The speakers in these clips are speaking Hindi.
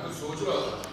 मैं तो सोच रहा था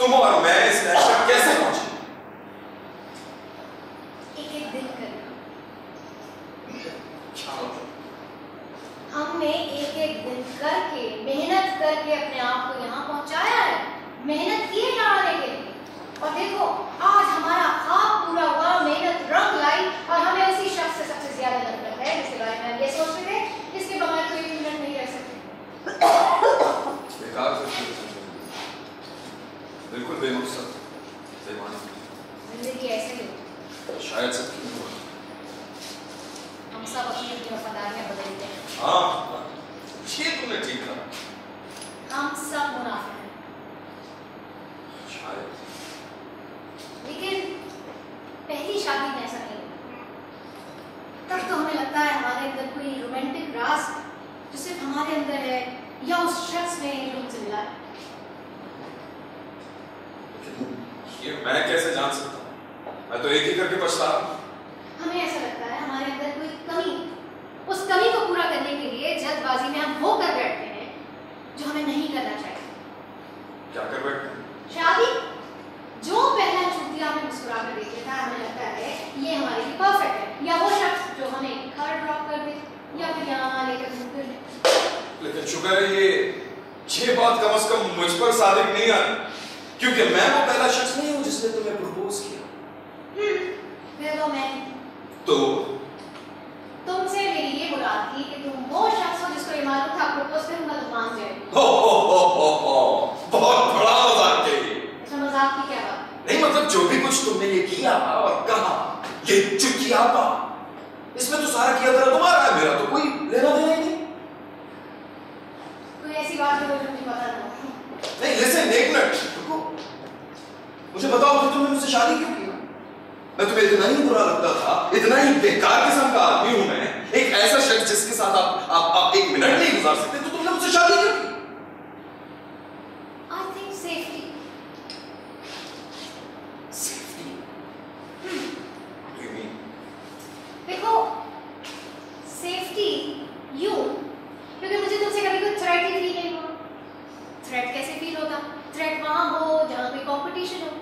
तुम और मैं इस लक्ष्य तक कैसे पहुंचे? एक-एक दिन करके, हमने एक-एक दिन करके मेहनत करके अपने आप को यहाँ पहुँचाया है, मेहनत की है यहाँ आने के लिए। और देखो आज हमारा ख्वाब पूरा हुआ, मेहनत रंग लाई और हमें उसी शख्स से सबसे ज्यादा नफरत है जिसके बारे में ये सोचते थे इसके बगैर कोई भी मिनट नहीं रह सकती। बेकार सोचते, बिल्कुल बेमकसद, बेमानी जिंदगी ऐसे ही शायद सबकी हो। हम सब अपनी वफादारियां बदलते हैं। हाँ, ये तुमने ठीक कहा, हम सब मुनाफिक हैं शायद, लेकिन पहली शादी में ऐसा नहीं तब तो हमें लगता है हमारे अंदर कोई रोमांटिक राज जो सिर्फ हमारे अंदर है या उस शख्स ने हमसे मिला है। ये मैं कैसे जान सकता हूँ, मैं तो एक ही करके पछता हूँ। हमें ऐसा लगता है हमारे अंदर कोई कमी, उस कमी को पूरा करने के लिए जल्दबाजी में हम वो कर बैठते हैं जो हमें नहीं करना चाहिए। क्या कर बैठते हैं? शादी। जो पहला चुतिया हमें मुस्कुरा कर देता था, हमें लगता है ये हमारे लिए परफेक्ट है, या वो शख्स जो हमें घर ड्रॉप कर दे या फिर यहाँ लेकर घूमते हैं। लेकिन शुक्र है ये छह बात कम से कम मुझ पर साबित नहीं आई, क्योंकि मैं वो पहला शख्स नहीं हूँ जिसने तुम्हें प्रपोज किया। फिर तो मैं तुमसे मेरी ये मुराद थी कि तुम वो शख्स हो जिसको ये मालूम था प्रपोज करूंगा तो मान जाएगी। बहुत बड़ा मजाक है ये। मजाक की क्या? नहीं मतलब जो भी कुछ तुमने ये किया और कहा, ये चुकिया था, इसमें तो सारा किया तेरा तुम्हारा है, मेरा तो कोई लेना देना ही नहीं। कोई ऐसी बात है जो मुझे पता नहीं। लिसन, एक मिनट रुको, मुझे बताओ कि तुमने मुझसे शादी क्यों की? मैं तुम्हें इतना ही बुरा लगता था, इतना ही बेकार किस्म का आदमी हूं मैं, एक ऐसा शख्स जिसके साथ आप एक मिनट नहीं गुजार सकते, तो तुमने मुझसे शादी क्यों की? I think safety. देखो सेफ्टी यू, क्योंकि मुझे तुमसे कभी कोई थ्रेट ही फील नहीं हुआ। थ्रेट कैसे फील होता? थ्रेट वहाँ हो जहाँ पे कंपटीशन हो।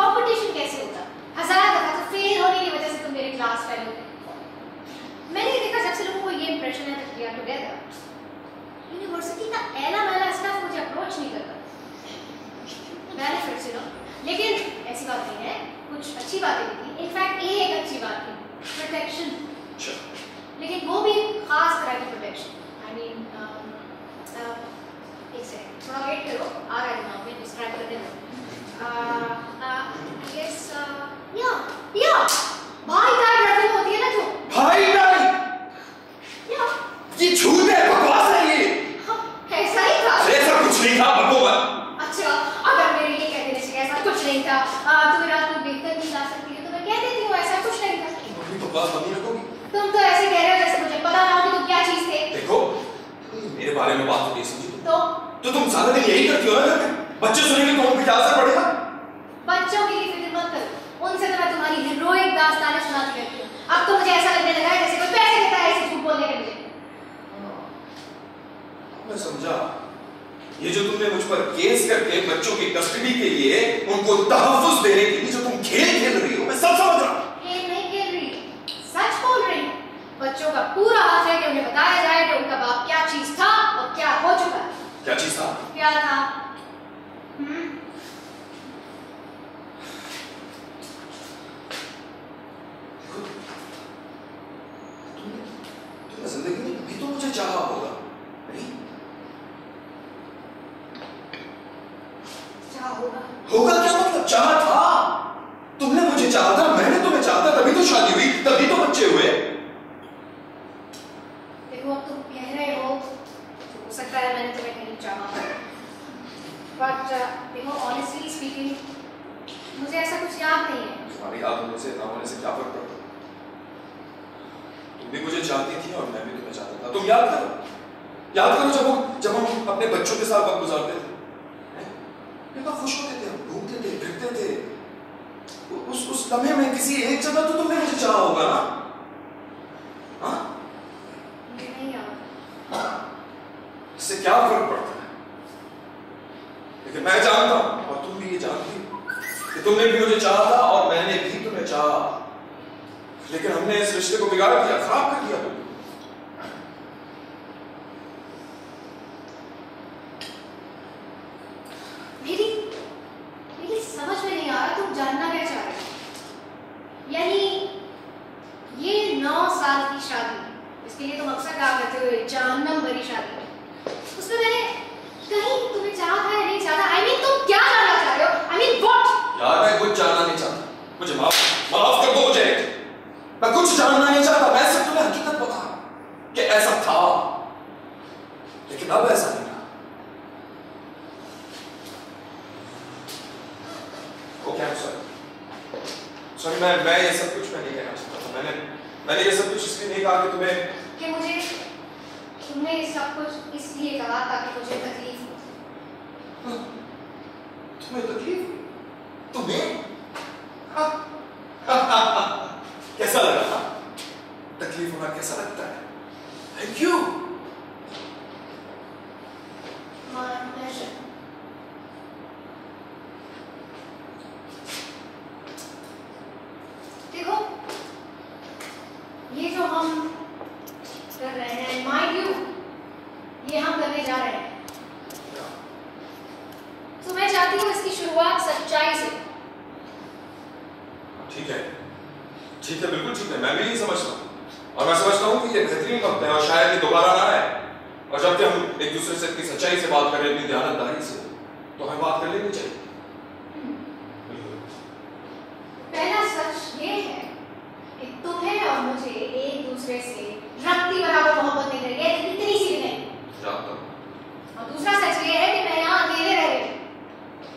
कंपटीशन कैसे होता? हजार दफा तो फेल होने की वजह से तुम मेरे क्लास फेलो। मैंने देखा जब से लोगों को ये इंप्रेशन है तब किया टुगेदर यूनिवर्सिटी का ऐला मैला स्टाफ मुझे अप्रोच नहीं करता, बेनिफिट्स यू नो। लेकिन ऐसी बात नहीं है, कुछ अच्छी बातें भी थी, इनफैक्ट ये एक अच्छी बात थी, प्रोटेक्शन। लेकिन वो भी खास तरह की प्रोटेक्शन। आई मीन एक सेकंड थोड़ा वेट करो, आ रहा है नाम में डिस्क्राइब करने दो। यस या भाई टाइप रखनी होती है ना, जो भाई टाइप या ये झूठ है, बकवास है ये। ऐसा ही था, ऐसा कुछ नहीं था बकवास। अच्छा अगर मेरे लिए कहते नहीं ऐसा कुछ नहीं था, तुम रात को बेहतर नहीं जा सकती है तो मैं कह देती हूँ ऐसा कुछ नहीं था। तुम तो ऐसे कह रहे हो जैसे मुझे पता ना हो कि तुम क्या चीज थे। देखो मेरे बारे में बात नहीं समझी तो तुम सारा दिन यही करती हो ना, बच्चे सुनेंगे तो उनकी क्या असर पड़ेगा। बच्चों के लिए फिक्र मत करो, उनसे तो मैं तुम्हारी हीरोइक दास्तानें सुनाती रहती हूँ। अब तो मुझे ऐसा लगने लगा है जैसे कोई पैसे देता है ऐसे झूठ बोलने के लिए। मैं समझा, ये जो तुमने मुझ पर केस करके बच्चों की कस्टडी के लिए उनको तहफ्फुज़ देने के लिए जो तुम खेल रही हो, मैं सब समझ रहा हूँ। खेल नहीं खेल रही, सच बोल रही हूँ। बच्चों का पूरा हक है कि उन्हें बताया जाए कि उनका बाप क्या चीज था और क्या हो चुका। क्या चीज था? क्या था? तुमने जिंदगी में भी तो मुझे चाहा होगा। होगा क्या मतलब? चाहा था, तुमने मुझे चाहा था, मैंने तुम्हें चाहा था, तभी तो शादी हुई, तभी तो बच्चे हुए। देखो अब तुम कह रहे हो सकता है मैंने तुम्हें नहीं चाहा, बट देखो ऑनेस्टली स्पीकिंग मुझे ऐसा कुछ याद नहीं है। तुम्हारी याद होने से ना होने से क्या फर्क पड़ता? तुम भी मुझे चाहती थी और मैं भी तुम्हें चाहता था। तुम याद करो जब हम अपने बच्चों के साथ वक्त गुजारते थे कितना खुश होते थे, घूमते थे, फिरते थे। उस लम्हे में किसी एक जगह तो तुमने मुझे चाहा होगा ना? हाँ? मुझे नहीं याद। इससे क्या फर्क पड़ता है? लेकिन मैं जानता हूँ और तुम भी ये जानते हो कि तुमने भी मुझे चाहा था और मैंने भी तुम्हें चाहा, लेकिन हमने इस रिश्ते को बिगाड़ दिया, खराब कर दिया। मेरी समझ में नहीं आ रहा तुम जानना क्या चाह रहे हो। यानी ये 9 साल की शादी, इसके लिए तुम अक्सर कहा करते हो जहन्नम भरी शादी, उसमें मैंने कहीं तुम्हें चाहा था या नहीं चाहा। आई मीन तुम क्या जानना चाह रहे हो? I mean what? यार मैं कुछ जानना नहीं चाहता, मुझे माफ कर दो। मुझे मैं कुछ जानना नहीं चाहता। मैं सब तुम्हें हकीकत पता कि ऐसा था, लेकिन अब ऐसा नहीं रहा। ओके, सॉरी, मैं ये सब कुछ मैं नहीं कहना चाहता था। मैंने ये सब कुछ इसलिए नहीं कहा कि तुम्हें कि मुझे तुमने सब कुछ इसलिए कहा ताकि मुझे तकलीफ हो। तुम्हें तकलीफ? कैसा लगा था? तकलीफ होना कैसा लगता है? Thank you. My pleasure. देखो, ये जो हम कर रहे हैं, mind you, ये हम करने जा रहे हैं। तो मैं चाहती हूँ इसकी शुरुआत सच्चाई से। ठीक है, ठीक है, बिल्कुल ठीक है। मैं भी यही समझता हूँ, और मैं समझता हूँ कि ये बेहतरीन वक्त है और शायद ये दोबारा ना आए। और जबकि हम एक दूसरे से इतनी सच्चाई से बात करें, इतनी ध्यानदारी से, तो हमें बात कर लेनी चाहिए। पहला सच ये है कि तुम्हें और मुझे एक दूसरे से रत्ती बराबर मोहब्बत नहीं करेगी, इतनी सी भी नहीं। और दूसरा सच ये है कि मैं यहाँ अकेले रह रही हूँ,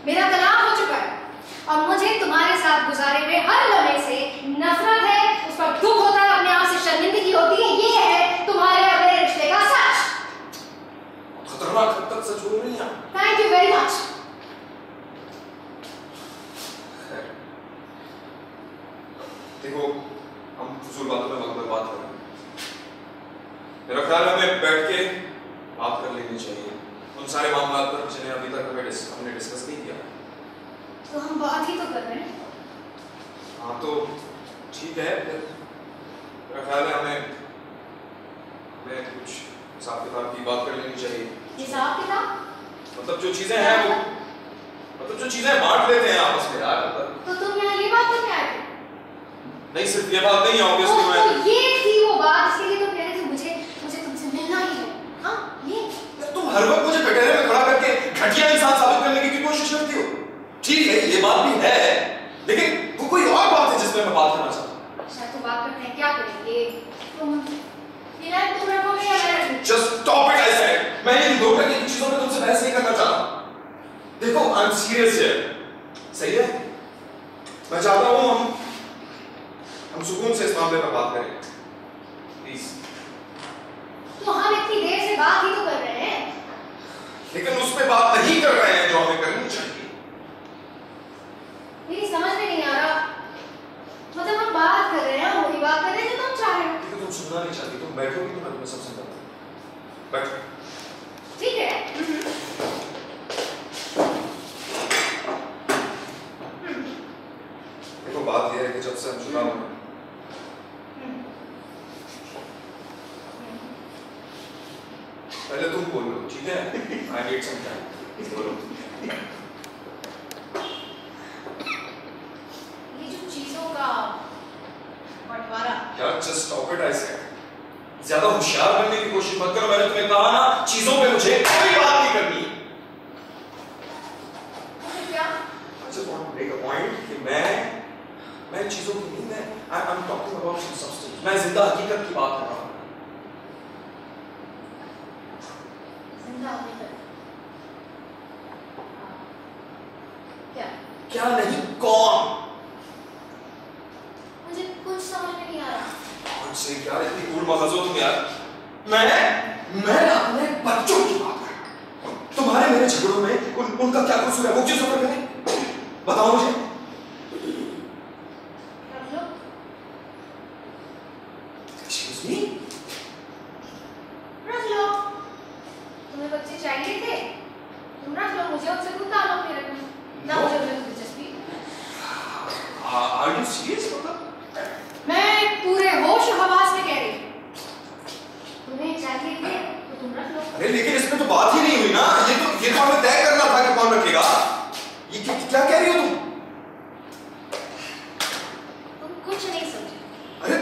मेरा तलाक हो चुका है और मुझे तुम्हारे साथ गुजारे हुए हर लम्हे से नफरत है, उस पर दुख होता है, अपने आप से शर्मिंदगी होती है। ये है तुम्हारे और मेरे रिश्ते का सच। खतरनाक हद तक सच बोल रही हैं। Thank you very much. देखो, हम फजूल बातों में वक्त बर्बाद कर रहे हैं। मेरा ख्याल है हमें बैठ के बात कर लेनी चाहिए उन सारे मामलों पर जिन्हें अभी तक हमने डिस्कस नहीं किया। तो हम बात ही तो कर रहे हैं। हाँ, तो ठीक है, मेरा ख्याल है हमें कुछ हिसाब किताब की बात कर लेनी चाहिए। हिसाब किताब? मतलब जो चीजें हैं वो, मतलब जो चीजें बांट लेते हैं आपस में यार। तो तुम यहाँ ये बात करने आए थे? नहीं, सिर्फ ये बात नहीं, ऑब्वियसली मैं तो ये थी वो बात, इसलिए तो कह रहे थे मुझे तुमसे मिलना ही है। हाँ, ये तुम हर वक्त मुझे कटहरे में खड़ा करके घटिया इंसान साबित करने की कोशिश करती हो। ठीक है, ये बात भी है, लेकिन वो कोई और बात है जिसमें मैं बात करना चाहता हूँ। अच्छा, तो बात करते हैं, क्या करेंगे? तुम रखोगे या मैं रखूं? Just stop it, I said. मैं इन दो तरह की चीजों में तुमसे बहस नहीं करना चाहता। देखो, I'm serious here. सही है? मैं चाहता हूँ हम सुकून से इस मामले पर बात करें, please। तो हम इतनी देर से बात ही तो कर रहे हैं। लेकिन उसमें बात नहीं कर रहे हैं जो हमें करनी चाहिए। मेरी समझ में नहीं आ रहा, मतलब हम बात कर रहे हैं, हम वही बात कर रहे हैं जो तुम चाह रहे हो। क्योंकि तुम सुनना नहीं चाहती, तुम बैठोगी तो मैं तुम्हें सब समझाता हूँ। बैठो। ठीक है। देखो, बात ये है कि जब से हम जुड़ा हुए पहले तुम बोलो, ठीक है? I need some time. बोलो। Just stop it, I said. ज़्यादा होशियार बनने की कोशिश मत करो। मैंने तुम्हें कहा ना, चीजों पे मुझे कोई बात नहीं करनी। क्या? I just want to make a point कि मैं चीजों की नहीं, I'm talking about some substance. मैं जिंदा हकीकत की बात कर रहा हूँ। जिंदा हकीकत? क्या? क्या नहीं, कौन? से यार इतनी कूल मत हंसो तुम यार। मैं अपने बच्चों की बात कर रहा हूँ। तुम्हारे मेरे झगड़ों में उनका क्या कसूर है? वो चीजों पर करें, बताओ मुझे। Excuse me? रख लो। तुम्हें बच्चे चाहिए थे, तुम रख लो। मुझे उनसे कोई ताल्लुक नहीं रखना, ना मुझे उनसे दिलचस्पी। नहीं, लेकिन इसमें तो बात ही नहीं हुई ना, ये तो हमें तय करना था कि कौन रखेगा। ये क्या कह रही हो तुम कुछ नहीं समझे। अरे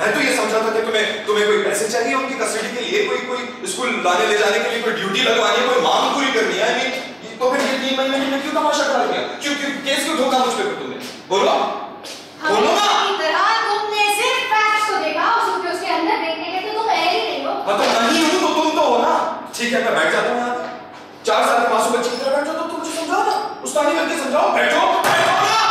मैं तो ये समझा था कि तुम्हें कोई पैसे चाहिए उनकी कस्टडी के लिए, कोई स्कूल लाने ले जाने के लिए, कोई ड्यूटी लगवानी है, कोई मांग पूरी करनी है। तो फिर ये 3 महीने में क्यों तमाशा करा दिया? क्यों केस क्यों ठोका मुझ पे फिर तुमने? बोलो बोलो ना। तरह तुमने सिर्फ फैक्ट्स को देखा, उसके उसके अंदर देखने के तो तुम है ही नहीं हो। मैं तो नहीं हूं तो तुम तो हो ना। ठीक है मैं बैठ जाता हूं यहां। 4 साल के मासूम बच्चे की तरह बैठ जाओ। तो तुम मुझे समझाओ ना, उस्तादी बनके समझाओ। बैठो बैठो ना।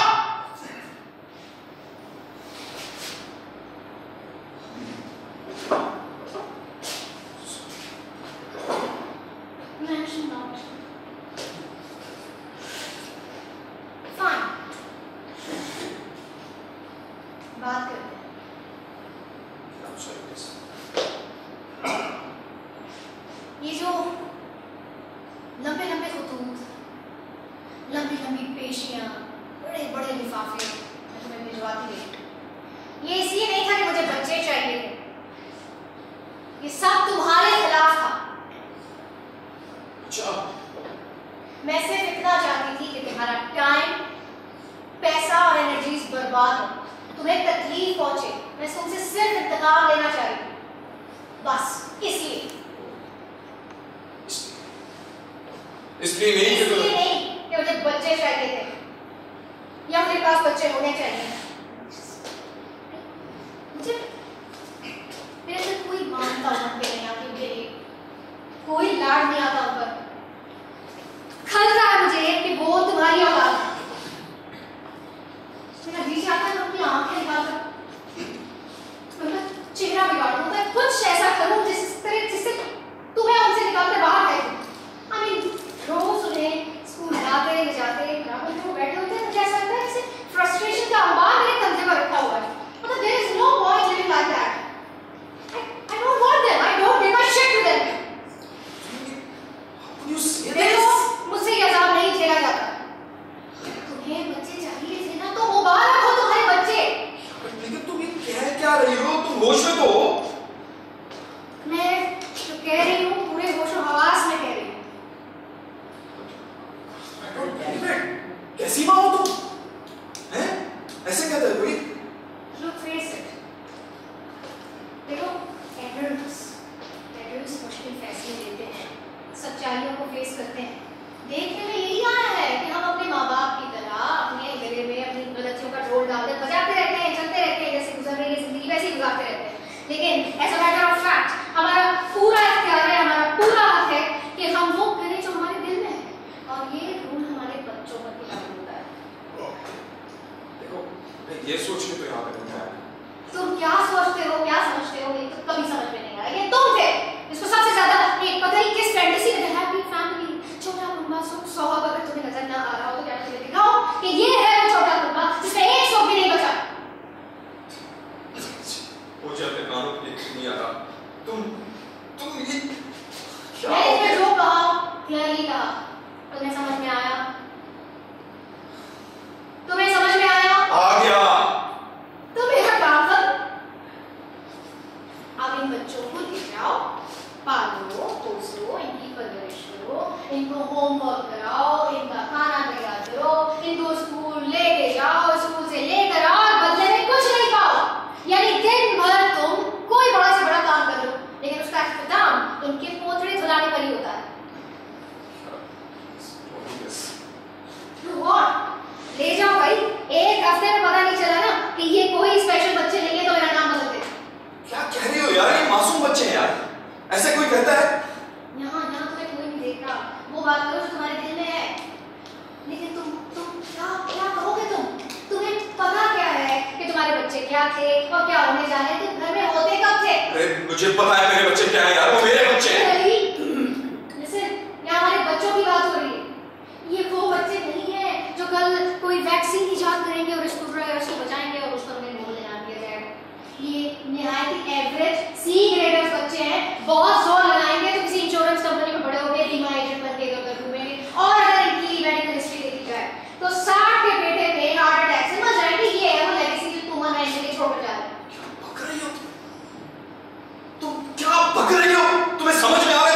पकड़ रही हो? तुम्हें समझ में आ रहा है?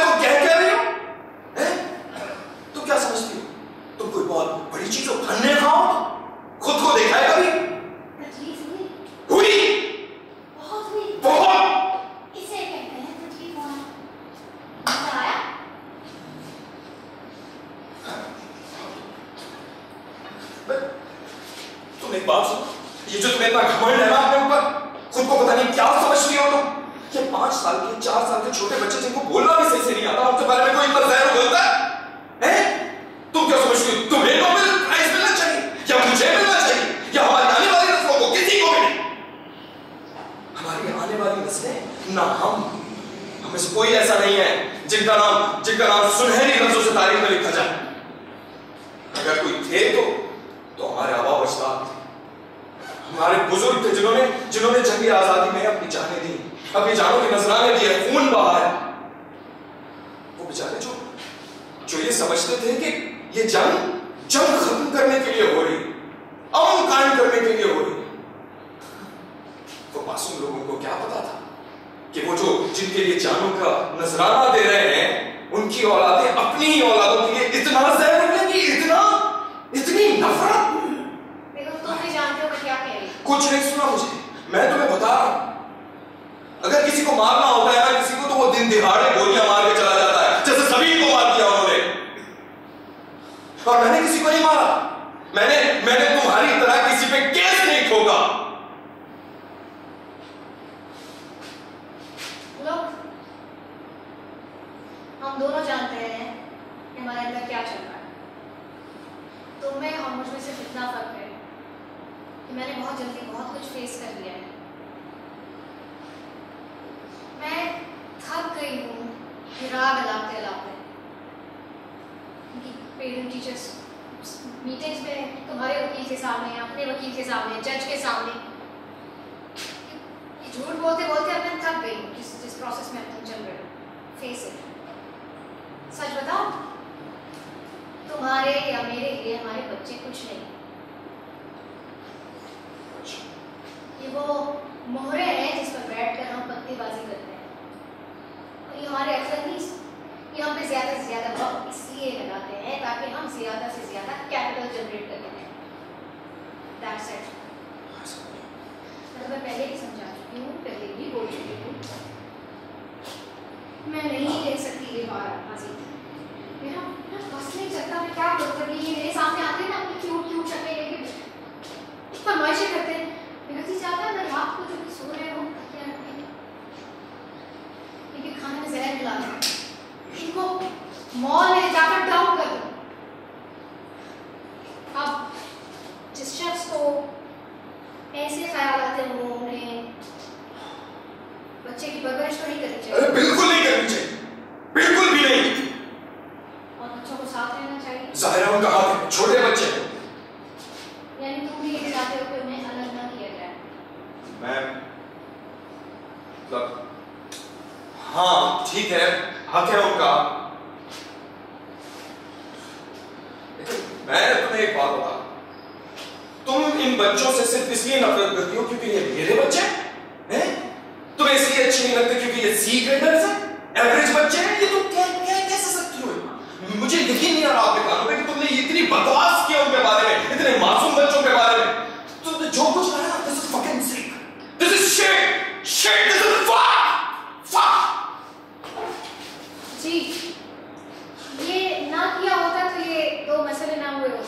खुद को पता नहीं क्या समझ रही हो तुम। ये 5 साल के 4 साल के छोटे बच्चे जिनको बोलना भी सही से नहीं आता, उनके बारे में कोई इंतजार बोलता है? तुम क्या समझती हो तुम्हें नोबेल प्राइज मिलना चाहिए या मुझे मिलना चाहिए या हमारी आने वाली नस्लों को? किसी को भी। हमारी आने वाली नस्लें ना हम इसमें कोई ऐसा नहीं है जिनका नाम सुनहरी रंगों से तारीख में लिखा जाए। अगर कोई थे तो हमारे आबा अजदाद, हमारे बुजुर्ग थे जिन्होंने जंगी आजादी में अपनी जानें दी, अपनी जानों की नजराने दिए, खून बहाया। वो बेचारे जो ये समझते थे कि ये जंग खत्म करने के लिए हो रही, अमन कायम करने के लिए हो रही, वो मासूम लोगों को क्या पता था कि वो जिनके लिए जानों का नजराना दे रहे हैं, उनकी औलादें अपनी ही औलादों के लिए इतना जहर मिलेगी, इतनी नफरत। तुम नहीं जानते हो क्या कह रही। कुछ नहीं सुना मुझे, मैं तुम्हें बता रहा हूं। अगर किसी को मारना होता है ना किसी को, तो वो दिन दिहाड़े गोलियां मार के चला जाता है, जैसे सभी को मार दिया उन्होंने। और मैंने किसी को नहीं मारा, मैंने तुम्हारी तरह किसी पे केस नहीं ठोका। लोग हम दोनों जानते हैं कि हमारे अंदर क्या चल रहा है। तुम्हें और मुझमें सिर्फ इतना फर्क है कि मैंने बहुत जल्दी बहुत कुछ फेस कर लिया है। मैं थक गई हूँ राग अलापते पेरेंट टीचर्स मीटिंग्स में, तुम्हारे वकील के सामने, अपने वकील के सामने, जज के सामने झूठ बोलते बोलते अब मैं थक गई हूँ जिस प्रोसेस में तुम चल रहे हो। फेस इट, सच बताओ तुम्हारे या मेरे लिए हमारे बच्चे कुछ नहीं। ये वो मोहरे हैं जिस पर बैठकर हम पत्तेबाजी करते हैं, और ये हमारे एक्सपर्टीज ये हम पे ज्यादा से ज्यादा वक्त इसलिए लगाते हैं ताकि हम ज्यादा से ज्यादा कैपिटल जनरेट कर सकें। That's it. मतलब मैं पहले ही समझा चुकी हूँ, पहले भी बोल चुकी हूँ, मैं नहीं देख सकती ये बार मजीद। मेरा बस नहीं चलता, मैं क्या करूँगी। ये मेरे सामने आते हैं ना अपनी क्यूट शक्लें लेके फरमाइशें करते हैं। चाहता मैं रात को जो सो रहे हो लेकिन खाने में जहर मिला दो, इनको मॉल में जाकर डाउन कर दो। अब जिस शख्स को ऐसे ख्याल आते हैं वो उन्हें बच्चे की परवरिश तो नहीं करनी चाहिए, बिल्कुल नहीं करनी चाहिए, बिल्कुल भी नहीं। और बच्चों को साथ रहना चाहिए। ज़ाहिर है उनका हाथ छोटे बच्चे, यानी तुम भी ये चाहते हो कि उन्हें अलग ना किया जाए। हाँ ठीक है, हक है उनका। मैं तुम्हें एक बात बता, तुम इन बच्चों से सिर्फ इसलिए नफरत करती हो क्योंकि ये मेरे बच्चे हैं। तुम्हें इसलिए अच्छे नहीं लगते क्योंकि ये सी ग्रेडर्स हैं, एवरेज बच्चे हैं। ये तुम कैसे सकती हो? मुझे यकीन नहीं आ रहा आपके कानों में कि तुमने इतनी बकवास किया उनके बारे में, इतने मासूम बच्चों के बारे में। तुमने जो कुछ कहा ना, this is fucking sick, this is shit, this is fuck. जी ये ना किया होता तो ये दो मसले ना हुए होते।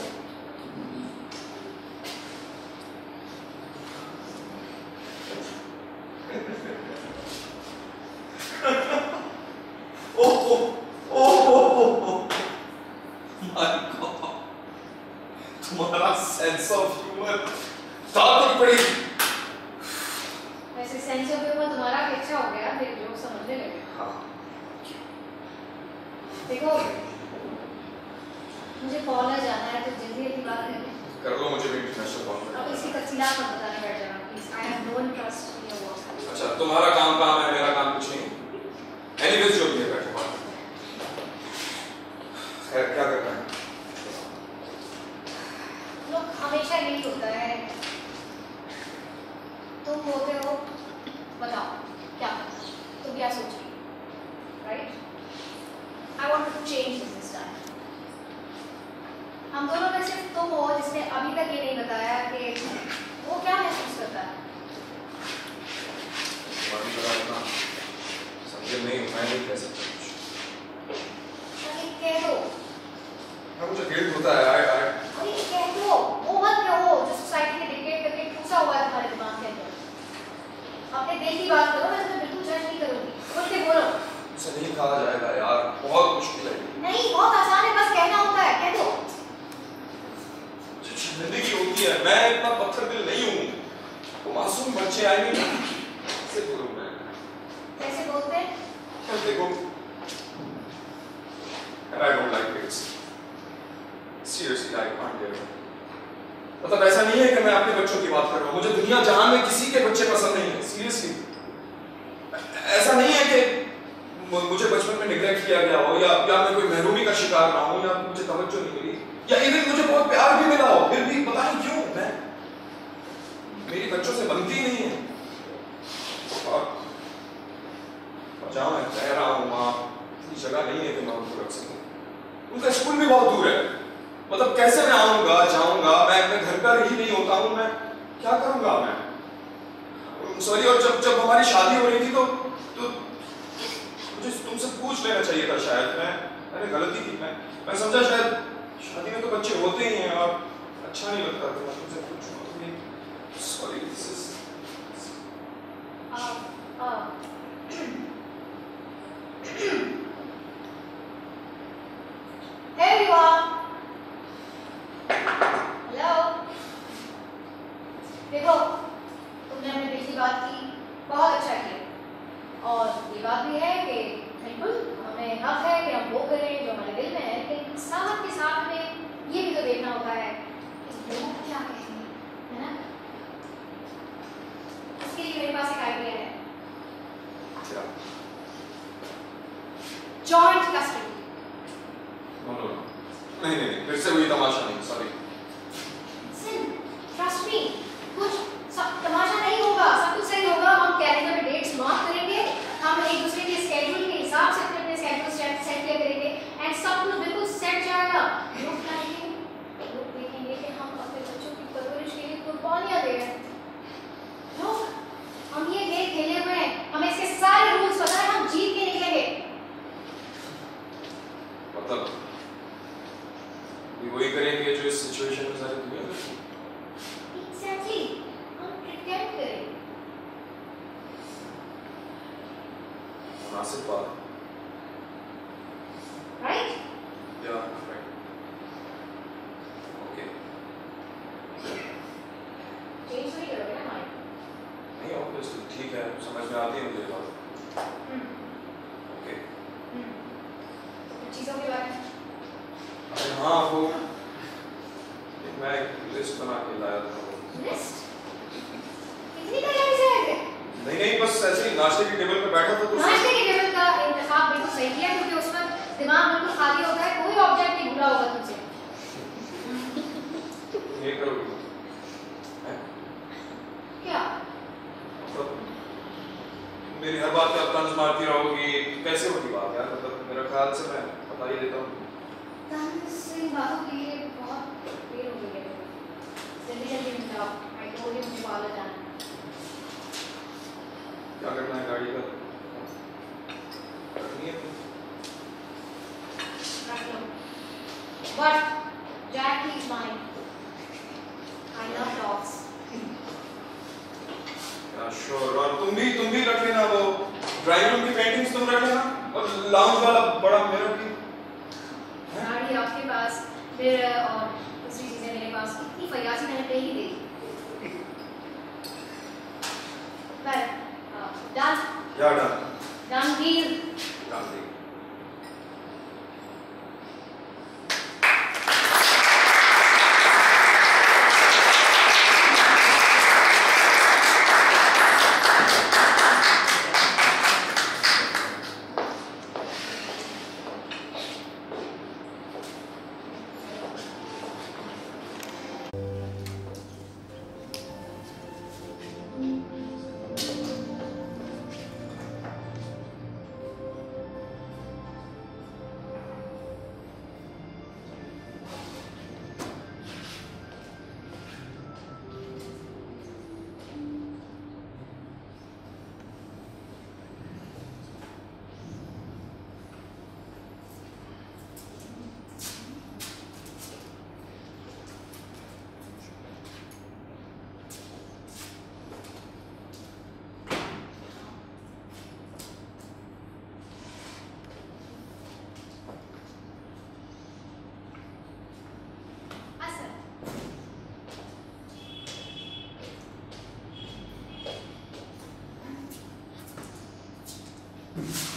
तुम्हारा सेंस ऑफ ह्यूमर ताकत पड़ी। सेंस ऑफ ह्यूमर तुम्हारा अच्छा हो गया, फिर लोग समझने लगे। हाँ। देखो मुझे कॉलेज जाना है तो जल्दी जल्दी बात कर लो, मुझे भी इंटरनेशनल कॉल। अब इसकी तफसीलात मत बताने बैठ जाना please. I have no interest in your work. अच्छा तुम्हारा काम है, मेरा काम कुछ नहीं। एनीवेज जो भी है बैठो बात। खैर क्या करना है, लोग हमेशा यही होता है। तुम बोलते हो बताओ क्या, तुम क्या सोच रही हो? Right, I want to change this time. हम दोनों में सिर्फ तुम हो जिसने अभी तक ये नहीं बताया कि वो क्या महसूस करता है। समझे नहीं, मैं नहीं कह सकता कुछ। कह दो ना, मुझे गिल्ट होता है। आई कह दो, वो मत कहो जो सोसाइटी ने डिक्टेट करके ठूसा हुआ है तुम्हारे दिमाग के अंदर। ऐसी बात करो, मैं तुम्हें बिल्कुल जज नहीं करूंगी। खुद से बोलो। उसे नहीं कहा जाएगा यार, बहुत मुश्किल है। नहीं बहुत आसान है, बस कहना होता है, कह दो। जिंदगी होती है, मैं इतना पत्थर दिल नहीं हूँ। तो मासूम बच्चे आएंगे कैसे बोलूँ मैं? कैसे बोलते? देखो, and I don't like kids. Seriously, I can't do it. मतलब ऐसा नहीं है कि मैं आपके बच्चों की बात कर रहा हूँ, मुझे दुनिया जहां में किसी के बच्चे पसंद नहीं है। सीरियसली ऐसा नहीं है कि मुझे बचपन में निगलेक्ट किया गया हो या मैं कोई महरूमी का शिकार ना हो या मुझे तवज्जो नहीं मिली या इवन मुझे बहुत प्यार भी मिला हो, फिर भी पता नहीं क्यों मैं मेरे बच्चों से बनती नहीं है। और जहां मैं रह रहा हूँ वहां इतनी जगह नहीं है कि मैं उनको रख सकूँ। उनका स्कूल भी बहुत दूर है, मतलब कैसे मैं आऊंगा जाऊंगा, मैं अपने घर पर ही नहीं होता हूं, मैं क्या करूंगा मैं? सॉरी। और जब हमारी शादी हो रही थी तो मुझे तुमसे पूछ लेना चाहिए था शायद। मैंने गलती की, मैं समझा शायद शादी में तो बच्चे होते ही हैं और अच्छा नहीं लगता था, तुमसे पूछूंगा तो मैं sorry. This is Hey you are. देखो तुमने अपने पिछली बात की, बहुत अच्छा किया। और ये बात भी है कि बिल्कुल हमें हक है कि हम वो करें जो हमारे दिल में है, लेकिन साथ के साथ में ये भी तो देखना होता है कि लोग क्या कहेंगे, है ना? इसके लिए मेरे पास एक आइडिया है, जॉइंट कस्टडी। नहीं, फिर से वही तमाशा नहीं। सॉरी, ट्रस्ट मी, कुछ सब तमाशा नहीं होगा, सब कुछ सही होगा। हम कैलेंडर में डेट्स मार्क करेंगे, हम एक दूसरे के स्केड्यूल के हिसाब से अपने स्केड्यूल सेट करेंगे एंड सब कुछ बिल्कुल सेट जाएगा। लोग लाएंगे, लोग देखेंगे कि हम अपने बच्चों की परवरिश के लिए कुर्बानियां दे रहे हैं। लोग, हम ये गेम खेले हुए हैं, हमें इसके सारे रूल्स पता है, हम जीत के निकलेंगे। मतलब ये वही करेंगे जो इस सिचुएशन में सारी दुनिया करती है। Massive part. Right? Yeah, right. Okay. Change नहीं करोगे ना mind? नहीं, obviously ठीक है, समझ में आती है मुझे बात। Okay. चीजों के बारे में? अरे हाँ, वो मैं list बना के लाया था। List? कितनी तैयारी से आए थे? नहीं, बस ऐसे ही नाश्ते की टेबल पे बैठा था तो नाश्ते की टेबल का इंतखाब बिल्कुल सही किया, क्योंकि उसमें दिमाग बिल्कुल खाली होता है, कोई ऑब्जेक्ट नहीं भूला होगा तुझे। ये करो क्या? मेरी हर बात पे आप तंज मारती रहोगी, कैसे होगी बात यार? मतलब मेरा ख्याल से मैं बता ही देता हूँ, तंज से बातों के लिए बहुत देर हो गई है। जल्दी बताओ, आई टोल्ड यू मुझे वाला जाना। क्या करना है? गाड़ी का रखनी है but Jack is mine. I love dogs. Sure. और तुम भी रख लेना, वो ड्राइंग रूम की पेंटिंग्स तुम रख लेना और लाउंज वाला बड़ा मिरर भी। गाड़ी आपके पास, फिर और दूसरी चीजें मेरे पास। इतनी फयासी मैंने पहले ही देखी। पर done. Yeah, done. Done deal. Done deal. वैसे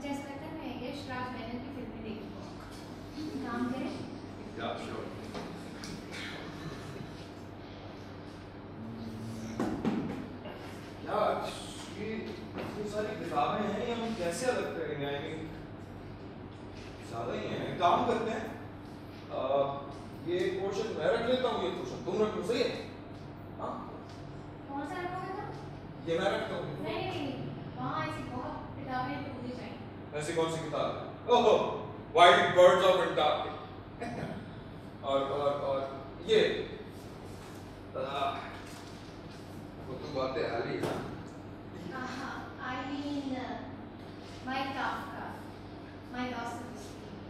मुझे ऐसा लगता है मैं ये श्राप बैनर की फिल्में देखी काम करें। सारी किताबें हैं ये हम कैसे अलग करेंगे? आई मीन ज़्यादा ही है। काम करते हैं ये पोर्शन मैं रख लेता हूँ, ये पोर्शन तुम रख लो, सही है? हाँ कौन सा रखोगे तुम? ये मैं रखता हूँ। नहीं नहीं वहाँ ऐसी बहुत किताबें होनी चाहिए। ऐसी कौन सी किताब? ओहो वाइल्ड बर्ड्स ऑफ इंडिया। और ये वो तो बातें आ रही है। I mean, my Kafka, my Dostoevsky,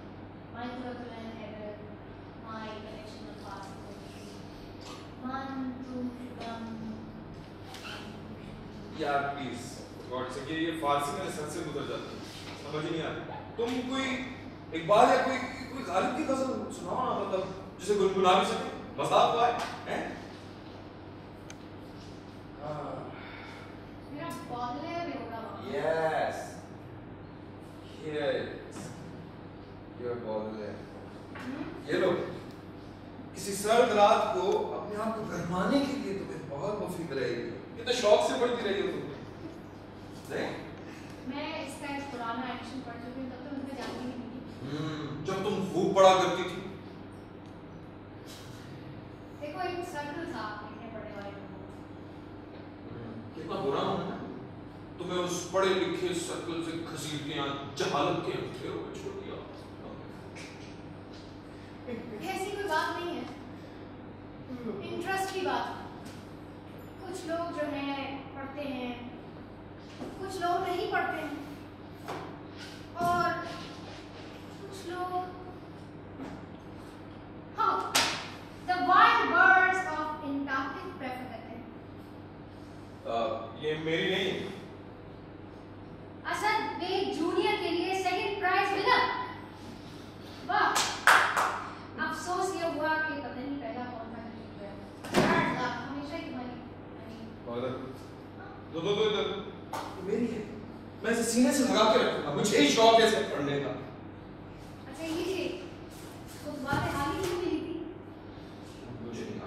my Kurkulan Heather, my collection of past poetry, यार प्लीज गॉड से ये फारसी में संस्कृत उतर जाती है, समझ नहीं आती। तुम कोई इकबाल या कोई गालिब की कसम सुनाओ ना, मतलब जिसे गुनगुना भी सके, मजा तो आए हैं। Yes. Here it is. Your bottle. ये लो। किसी सर्द रात को अपने आप को गर्माने के लिए तुम्हें बहुत मुफीद रहेगी। ये तो शौक से पढ़ती रही हो तुम। नहीं। मैं इसका एक पुराना एडिशन पढ़ चुकी हूँ, तब तो मुझे जानती नहीं थी। जब तुम खूब पढ़ा करती थी। देखो एक सर्कल साफ लिखने पड़े वाले लोगों। कितना बुरा होगा। तुम्हें उस पढ़े लिखे सर्कल से खसील के जहालत के अंधेरों में छोड़ दिया। ऐसी कोई बात नहीं है, इंटरेस्ट की बात। कुछ लोग जो है पढ़ते हैं, कुछ लोग नहीं पढ़ते हैं, और कुछ लोग हाँ the wild birds of Antarctic prefer करते हैं। ये मेरी नहीं है। असद बेग जूनियर के लिए सेकंड प्राइज मिला। वाह, अफसोस ये हुआ कि पता नहीं पहला कौन था गया। हमेशा ही तुम्हारी दो इधर मेरी है। मैं इसे सीने से लगा के रखूंगा, मुझे ही शौक है इसे पढ़ने का। अच्छा ये तो बातें हाल ही में मिली थी मुझे। नहीं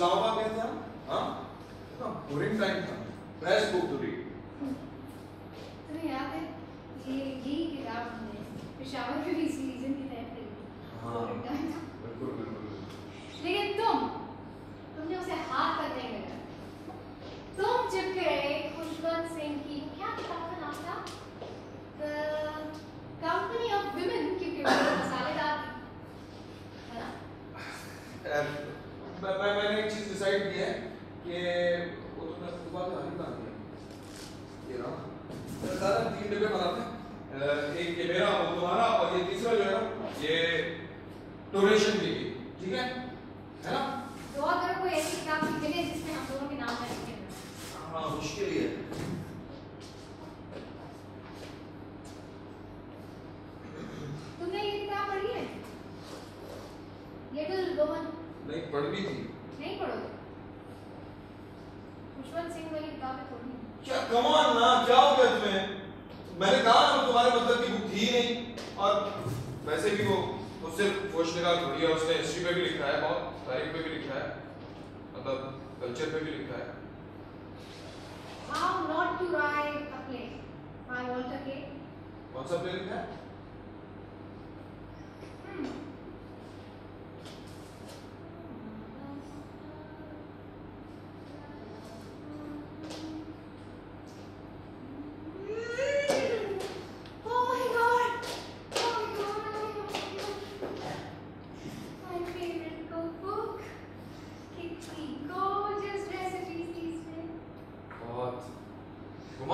Oh my God!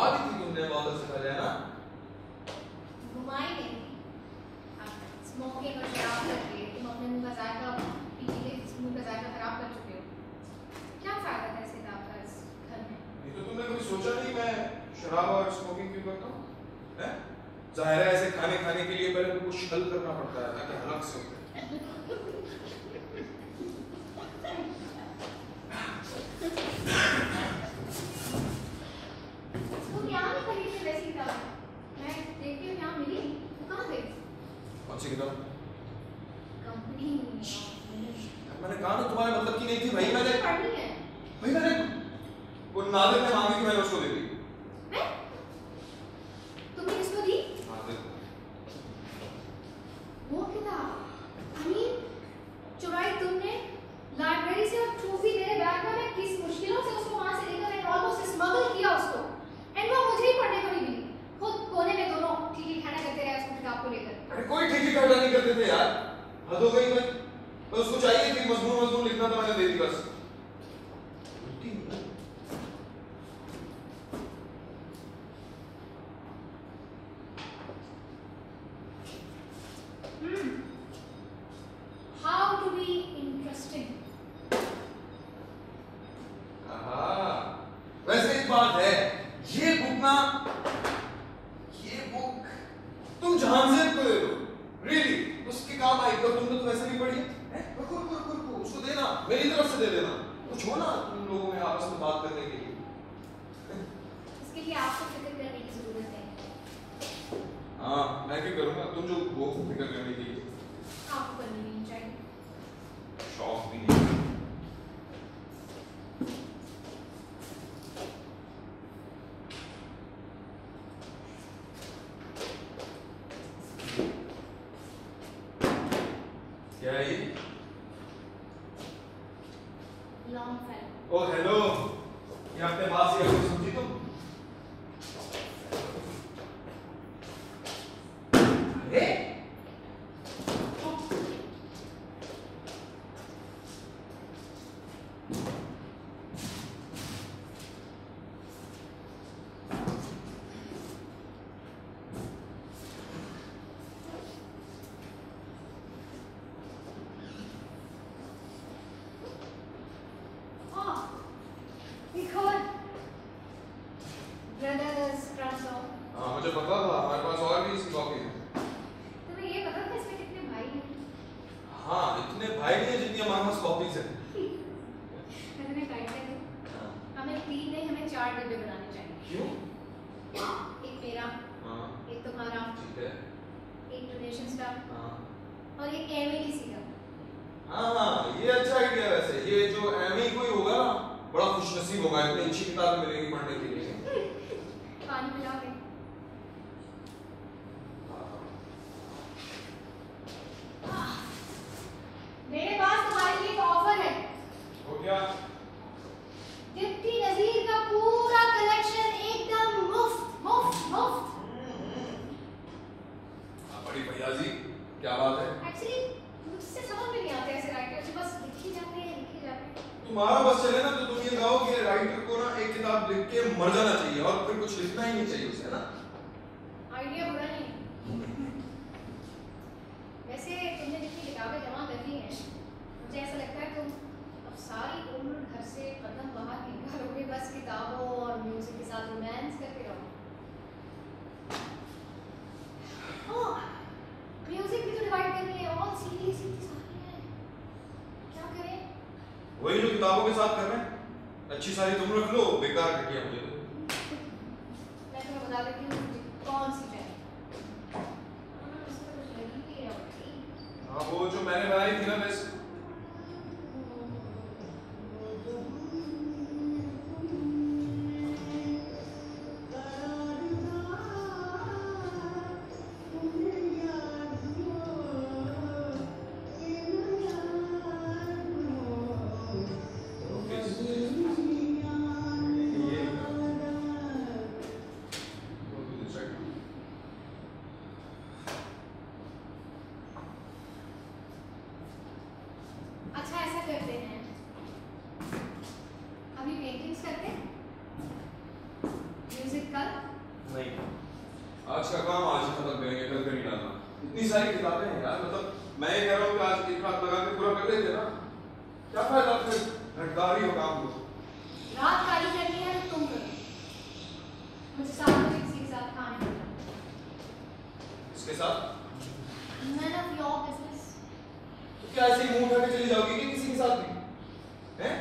घुमा दी थी तुमने बहुत से पहले ना, घुमाएंगे स्मोकिंग और शराब करके तुम अपने मुंह का जायका पीने के मुंह का जायका खराब कर चुके हो। क्या फायदा था इसे आपका इस घर में? ये तो तुमने कभी सोचा नहीं मैं शराब और स्मोकिंग क्यों करता हूं, हैं? जाहिर है ऐसे खाने खाने के लिए पहले कुछ हल करना पड़ता है ताकि हलक से वो क्या नहीं कही थी वैसी किताब मैं देखती हूँ यहाँ मिली, वो कहाँ गई? कौन सी किताब? कंपनी। मैंने कहा ना तुम्हारे मतलब की नहीं थी भाई, मैंने पढ़नी है भाई, मैंने वो नादिर ने मांगी थी मैंने उसको दे दी। नहीं। आज का काम आज ही खत्म करेंगे, कल कर ही डालना। इतनी सारी किताबें हैं यार, मतलब मैं ये कह रहा हूँ कि आज एक रात लगा के पूरा कर लेते ना, क्या फायदा फिर घटदारी हो काम को। रात काली करनी है तुम करो, मुझे साथ किसी के साथ खाने इसके साथ मैं ना व्लॉग बिजनेस तो क्या ऐसे ही मुंह उठा के चली जाओगी कि किसी के साथ भी हैं?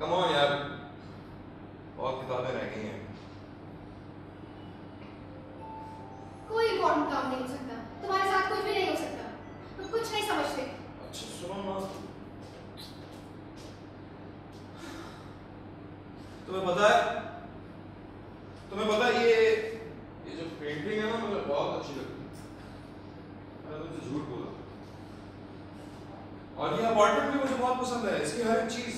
कम ऑन यार, और किताबें रह गई हैं। कोई इम्पोर्टेंट काम नहीं हो सकता, तुम्हारे साथ कुछ भी नहीं हो सकता, तुम कुछ नहीं समझते। अच्छा सुनो ना, तुम्हें पता है ये जो पेंटिंग है ना, मुझे बहुत अच्छी लगती है। मैंने तुमसे झूठ बोला। और ये अपार्टमेंट भी मुझे बहुत पसंद है, इसकी हर एक चीज।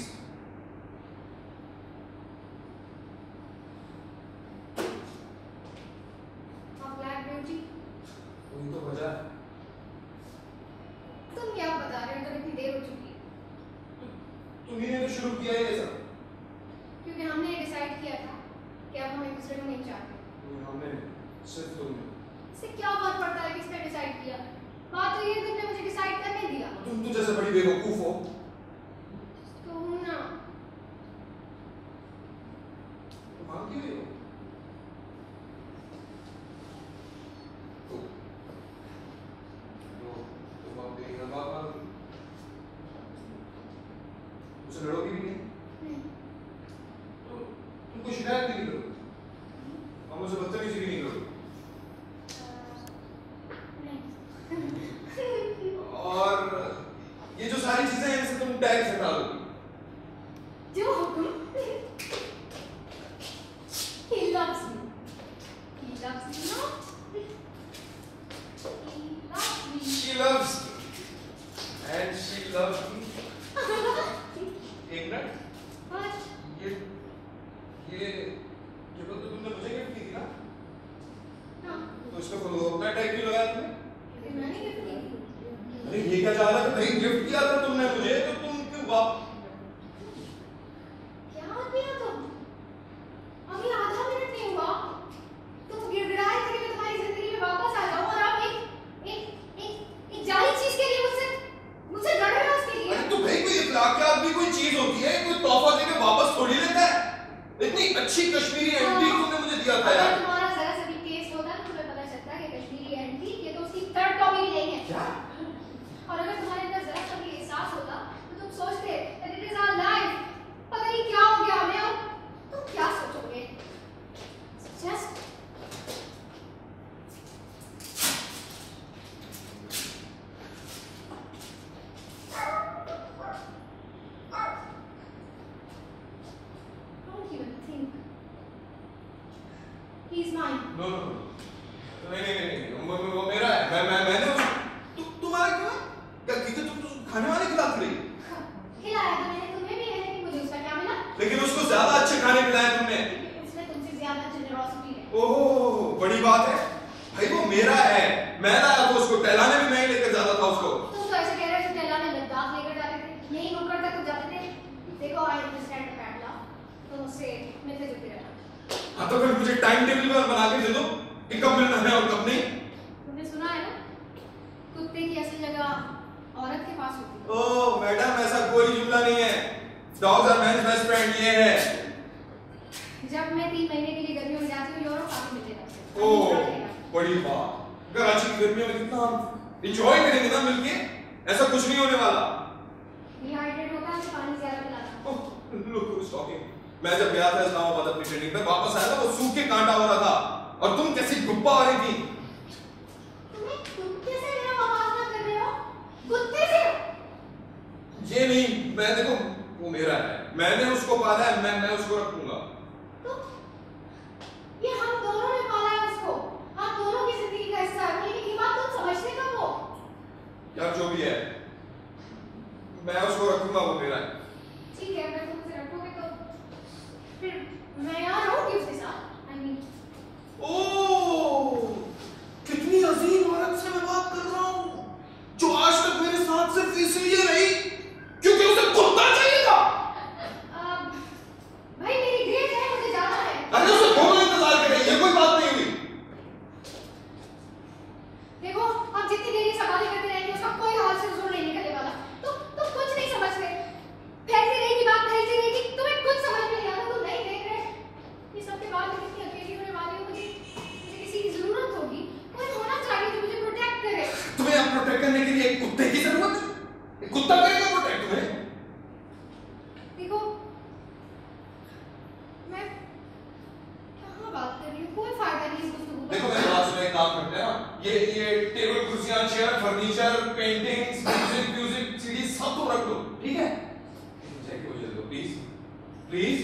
तो बजा तुम क्या बता रहे हो, तो इतनी देर हो चुकी है। तुम्ही ने तो शुरू किया ये सब, क्योंकि हमने डिसाइड किया था कि अब हम एक दूसरे को नहीं चाहते। हमने सिर्फ तुमने। इससे क्या फर्क पड़ता है किसने डिसाइड किया, बात तो ये तुमने मुझे डिसाइड करने दिया। तुम तो जैसे बड़ी बेवकूफ हो। तुम ना मान क्यों रही हो? लड़ोगी भी नहीं, तो तुमको शिकायत भी नहीं करोगे और मुझे बदतमीजी भी नहीं करोगे। और ये जो सारी चीजें हैं, इनसे तुम टैक्स हटा दोगी। जो हुकुम। He loves me. He loves me not. He loves me. She loves me. And she loves me. एक मिनट, ये तो तुमने मुझे गिफ्ट दी थी ना? हाँ। तो इसका खुद अपना टैग भी लगाया तुमने। मैंने गिफ्ट नहीं किया। अरे ये क्या चाह रहा है? नहीं गिफ्ट किया था तुमने मुझे, तो तुम क्यों वाप? क्या बात है तुम? अभी आधा मिनट नहीं हुआ, तुम गिड़गिड़ाए करके तुम्हारी जिंदगी में वापस आ जाओ और आप एक जाली चीज के लिए मुझसे लड़ रहे हो उसके लिए। अरे तो भाई कोई इलाके आदमी कोई चीज होती है, कोई तोहफा देके वापस थोड़ी लेता है। इतनी अच्छी कश्मीरी एंटी तुमने मुझे दिया था यार। तुम्हारा जरा सा भी टेस्ट होता तो तुम्हें पता चलता कि कश्मीरी एंटी ये तो उसकी थर्ड कॉपी भी नहीं है। क्या? और अगर तुम्हारे अंदर जरा सा भी एहसास होता तो तुम सोचते that it is our life. पता नहीं क्या हो गया हमें, और तुम क्या सोचोगे? Just He's mine. No, no, no. नहीं, वो मेरा है। मैंने तुम्हारा क्यों? गलती से तुम खाने वाले खिलाफ रही। खिलाया तो मैंने तुम्हें भी है, लेकिन मुझे उसका क्या मिला? लेकिन उसको ज्यादा अच्छे खाने खिलाए तुमने। उसमें तुमसे ज्यादा generosity है। ओहो, बड़ी बात है। भाई वो मेरा है, मैं लाया था उसको, टहलाने भी मैं लेकर जाता था उसको। तुम तो ऐसे कह रहे हो टहलाने लद्दाख लेकर जाते थे, यही नुक्कड़ तक तो जाते थे। देखो I understand the pattern, तुम उससे मिलते जुलते रहना। हाँ तो फिर मुझे टाइम टेबल बना के दे दो कि कब मिलना है और कब नहीं। तुमने सुना है ना, कुत्ते की असली जगह औरत के पास होती है। ओह मैडम, ऐसा कोई जुमला नहीं है। Dogs are man's best friend ये है। जब मैं 3 महीने के लिए गर्मियों में जाती हूँ यूरोप, आप मिलते रहते हो। ओह बड़ी बात, कराची की गर्मियों में कितना हम एंजॉय करेंगे ना मिलके, ऐसा कुछ नहीं होने वाला। डिहाइड्रेट होता है, पानी ज्यादा पिलाता। Oh look who is talking. मैं जब गया था इस्लामाबाद अपनी ट्रेनिंग पे, वापस आया था वो सूख के कांटा हो रहा था और तुम कैसी गुप्पा हो रही थी। तुम कैसे मेरा मुकाबला कर रहे हो कुत्ते से? ये नहीं, मैं देखो वो मेरा है, मैंने उसको पाला है, मैं उसको रखूंगा। तो ये हम दोनों ने पाला है उसको, हम दोनों की जिंदगी का हिस्सा है, लेकिन ये बात तुम समझते कब हो? यार जो भी है मैं उसको रखूंगा, वो मेरा है। ठीक है, मैं तुमसे रखूंगी तो फिर मैं यहाँ रहूंगी उसके साथ। I mean ओह कितनी अजीब औरत से मैं बात कर रहा हूँ, जो आज तक मेरे साथ सिर्फ इसलिए रही क्योंकि उसे कुत्ता चाहिए था। भाई मेरी डेट है, मुझे जाना है। अरे उसे दोनों इंतजार कर रहे, ये कोई बात नहीं हुई। देखो आप जितनी देर ये सवाल करते रहेंगे उसका कोई हाल से सुलझ नहीं निकलने वाला। तुम कुछ नहीं समझते। ये टेबल कुर्सियां chair furniture paintings music CD सब तो रख दो, ठीक है? चेक हो जाए प्लीज प्लीज।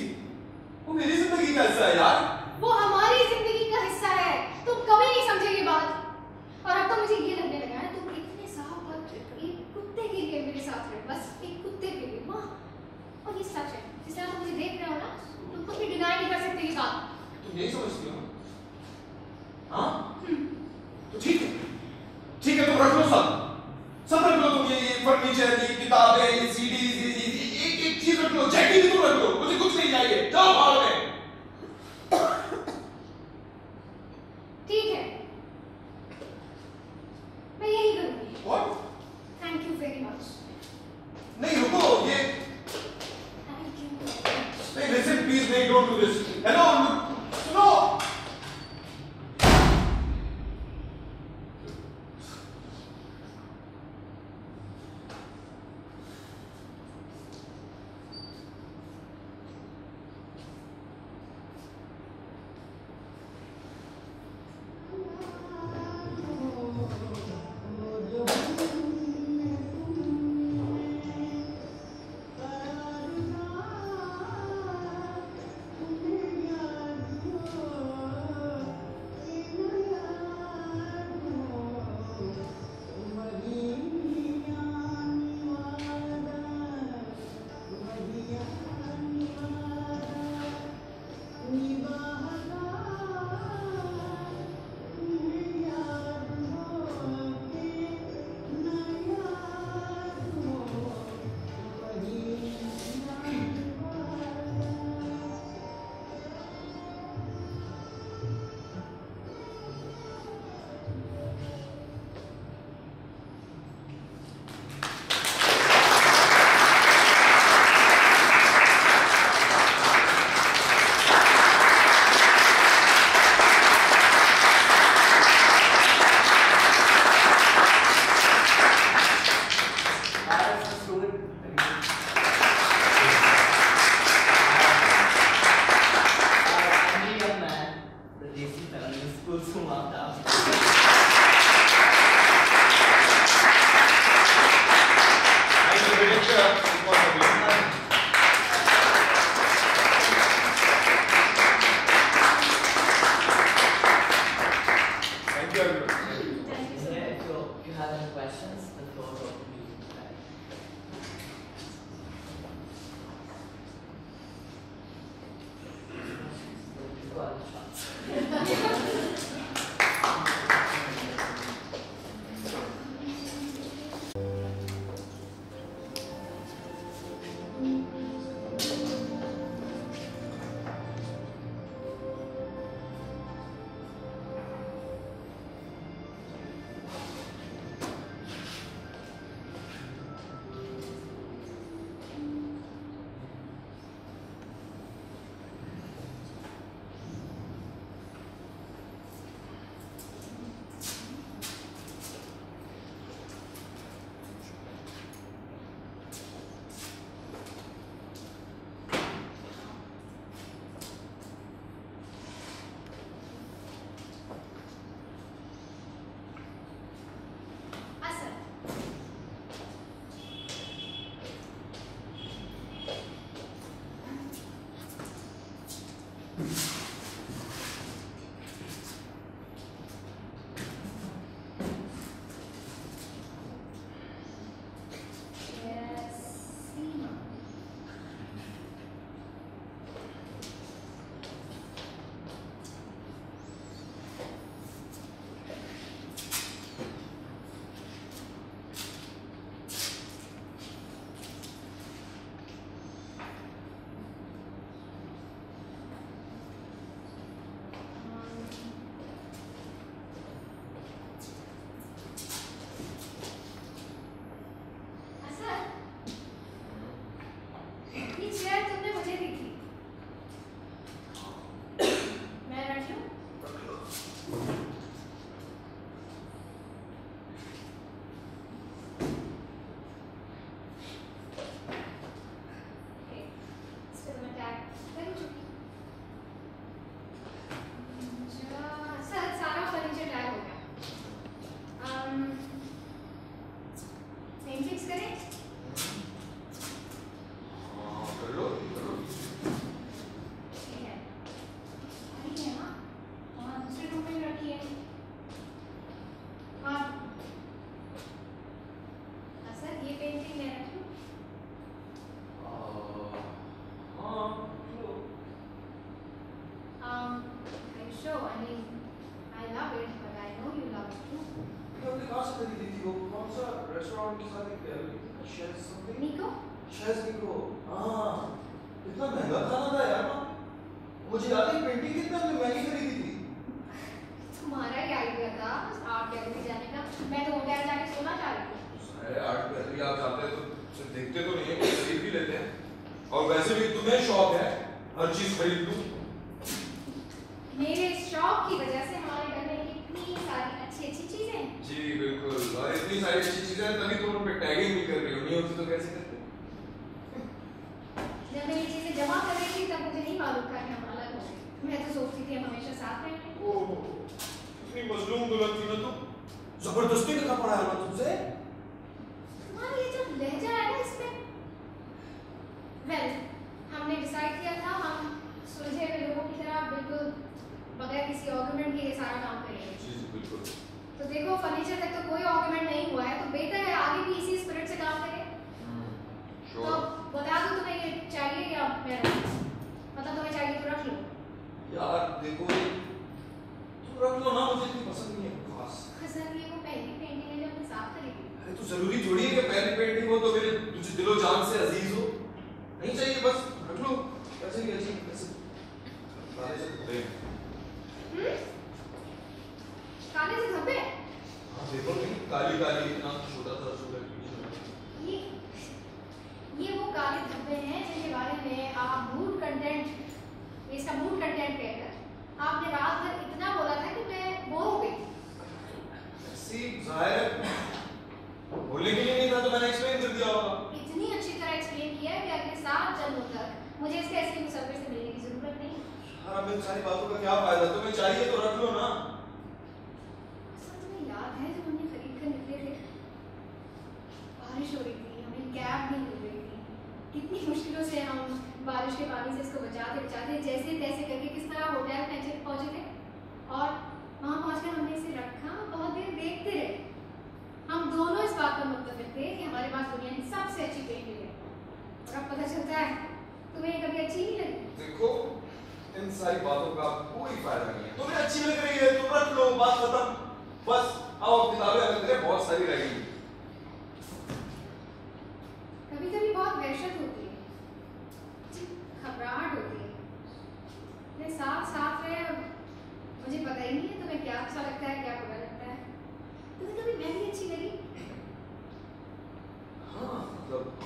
वो मेरी जिंदगी का हिस्सा है यार, वो हमारी जिंदगी का हिस्सा है, तुम कभी नहीं समझे ये बात। और अब तो मुझे ये लगने लगा है तुम इतने साफ बात एक कुत्ते के लिए मेरे साथ रहे, बस एक कुत्ते के लिए। मां और ये सच है, जिस तरह तुम मुझे देख रहे हो ना तुम कुछ भी डिनाई नहीं कर सकते ये बात। तुम नहीं समझती हो हां? तो ठीक है ठीक है, तुम रख लो सब रख लो, तुम ये फर्नीचर ये किताबें ये सीडीज ये एक एक चीज रख लो, जैकेट भी तुम रख लो, मुझे कुछ नहीं चाहिए, जाओ बाहर में। ठीक है मैं यही करूंगी। What? Thank you very much. नहीं रुको, ये थैंक यू नहीं, लिसन प्लीज, नहीं डोंट डू दिस। हेलो सुनो, 6 करोड़। हाँ, इतना महंगा खाना था यार। मुझे याद है पेंटिंग कितना महंगी खरीदी थी। तुम्हारा क्या आइडिया था आर्ट गैलरी जाने का? मैं तो होटल जाके सोना चाह रही हूँ। अरे आर्ट गैलरी आप जाते तो देखते तो नहीं है, खरीद भी लेते हैं। और वैसे भी तुम्हें शौक है हर चीज खरीद लूँ। मेरे शौक की वजह से हमारे घर में इतनी सारी अच्छी-अच्छी चीजें हैं। जी बिल्कुल, और इतनी सारी अच्छी चीजें हैं तभी तुम उन पे टैगिंग भी कर रही हो। नहीं होती तो कैसे करते? जब मैं ये चीजें जमा कर रही थी तब मुझे नहीं मालूम था कि हम अलग हो। मैं तो सोचती थी हम हमेशा साथ रहेंगे। ओह, इतनी मजलूम दुल्हन थी ना तुम। जबरदस्ती करना पड़ा है ना तुमसे? तुम्हारा ये जो लहजा है ना इसमें, वेल हमने डिसाइड किया था हम सुलझे हुए लोगों की तरह बिल्कुल बगैर किसी आर्गुमेंट के ये सारा काम करेंगे। जी बिल्कुल। तो देखो फर्नीचर तक तो कोई आर्गुमेंट नहीं हुआ है, तो बेहतर है आगे भी इसी स्पिरिट से काम करें। श्योर। तो बता दो तुम्हें ये चाहिए या मैं रख लूं? मतलब तुम्हें चाहिए तो रख लो। यार देखो तुम रख लो ना, मुझे इतनी पसंद नहीं है खास। पसंद नहीं है वो पहली पेंटिंग है जो मैं साफ करेंगी। अरे तो जरूरी थोड़ी है कि पहली पेंटिंग हो तो मेरे तुझे दिलो जान से अजीज हो। नहीं चाहिए बस रख लो। कैसे कैसे कैसे काले से धब्बे। काले से धब्बे? हाँ देखो नहीं, काली काली इतना छोटा सा छोटा छोटा। ये वो काले धब्बे हैं जिनके बारे में आप मूड कंटेंट, इसका मूड कंटेंट कहकर आपने रात भर इतना बोला था कि मैं बोर हो गई। ऐसी जाहिर बोलने के लिए नहीं था तो मैंने एक्सप्लेन कर दिया होगा। इतनी अच्छी तरह एक्सप्लेन किया है कि अगले 7 जन्मों तक मुझे इसके ऐसे मुसाफिर से मिलने की जरूरत नहीं। हाँ अब इन सारी बातों का क्या फायदा? तुम्हें चाहिए तो रख लो ना। तुम्हें याद है जब हमने खरीद कर निकले थे, बारिश हो रही थी, हमें कैब नहीं मिल रही थी, कितनी मुश्किलों से हम बारिश के पानी से इसको बचाते बचाते जैसे तैसे करके किस तरह होटल पहुंचे थे। और वहाँ पहुँचकर हमने इसे रखा, बहुत देर देखते रहे। हम दोनों इस बात पर मुतफिक थे कि हमारे पास दुनिया की सबसे अच्छी पेंटिंग है। और अब पता चलता है तुम्हें कभी अच्छी नहीं लगी। देखो इन सारी बातों का कोई फायदा नहीं है। तुम्हें अच्छी लग रही है तुम रख लो, बात खत्म। बस आओ किताबें अलग करें, बहुत सारी रहेंगी। कभी कभी बहुत वहशत होती है, घबराहट होती है, मैं साफ साफ है मुझे पता ही नहीं है तुम्हें क्या अच्छा लगता है क्या बुरा लगता है। तुम्हें कभी मैं भी अच्छी लगी? हाँ मतलब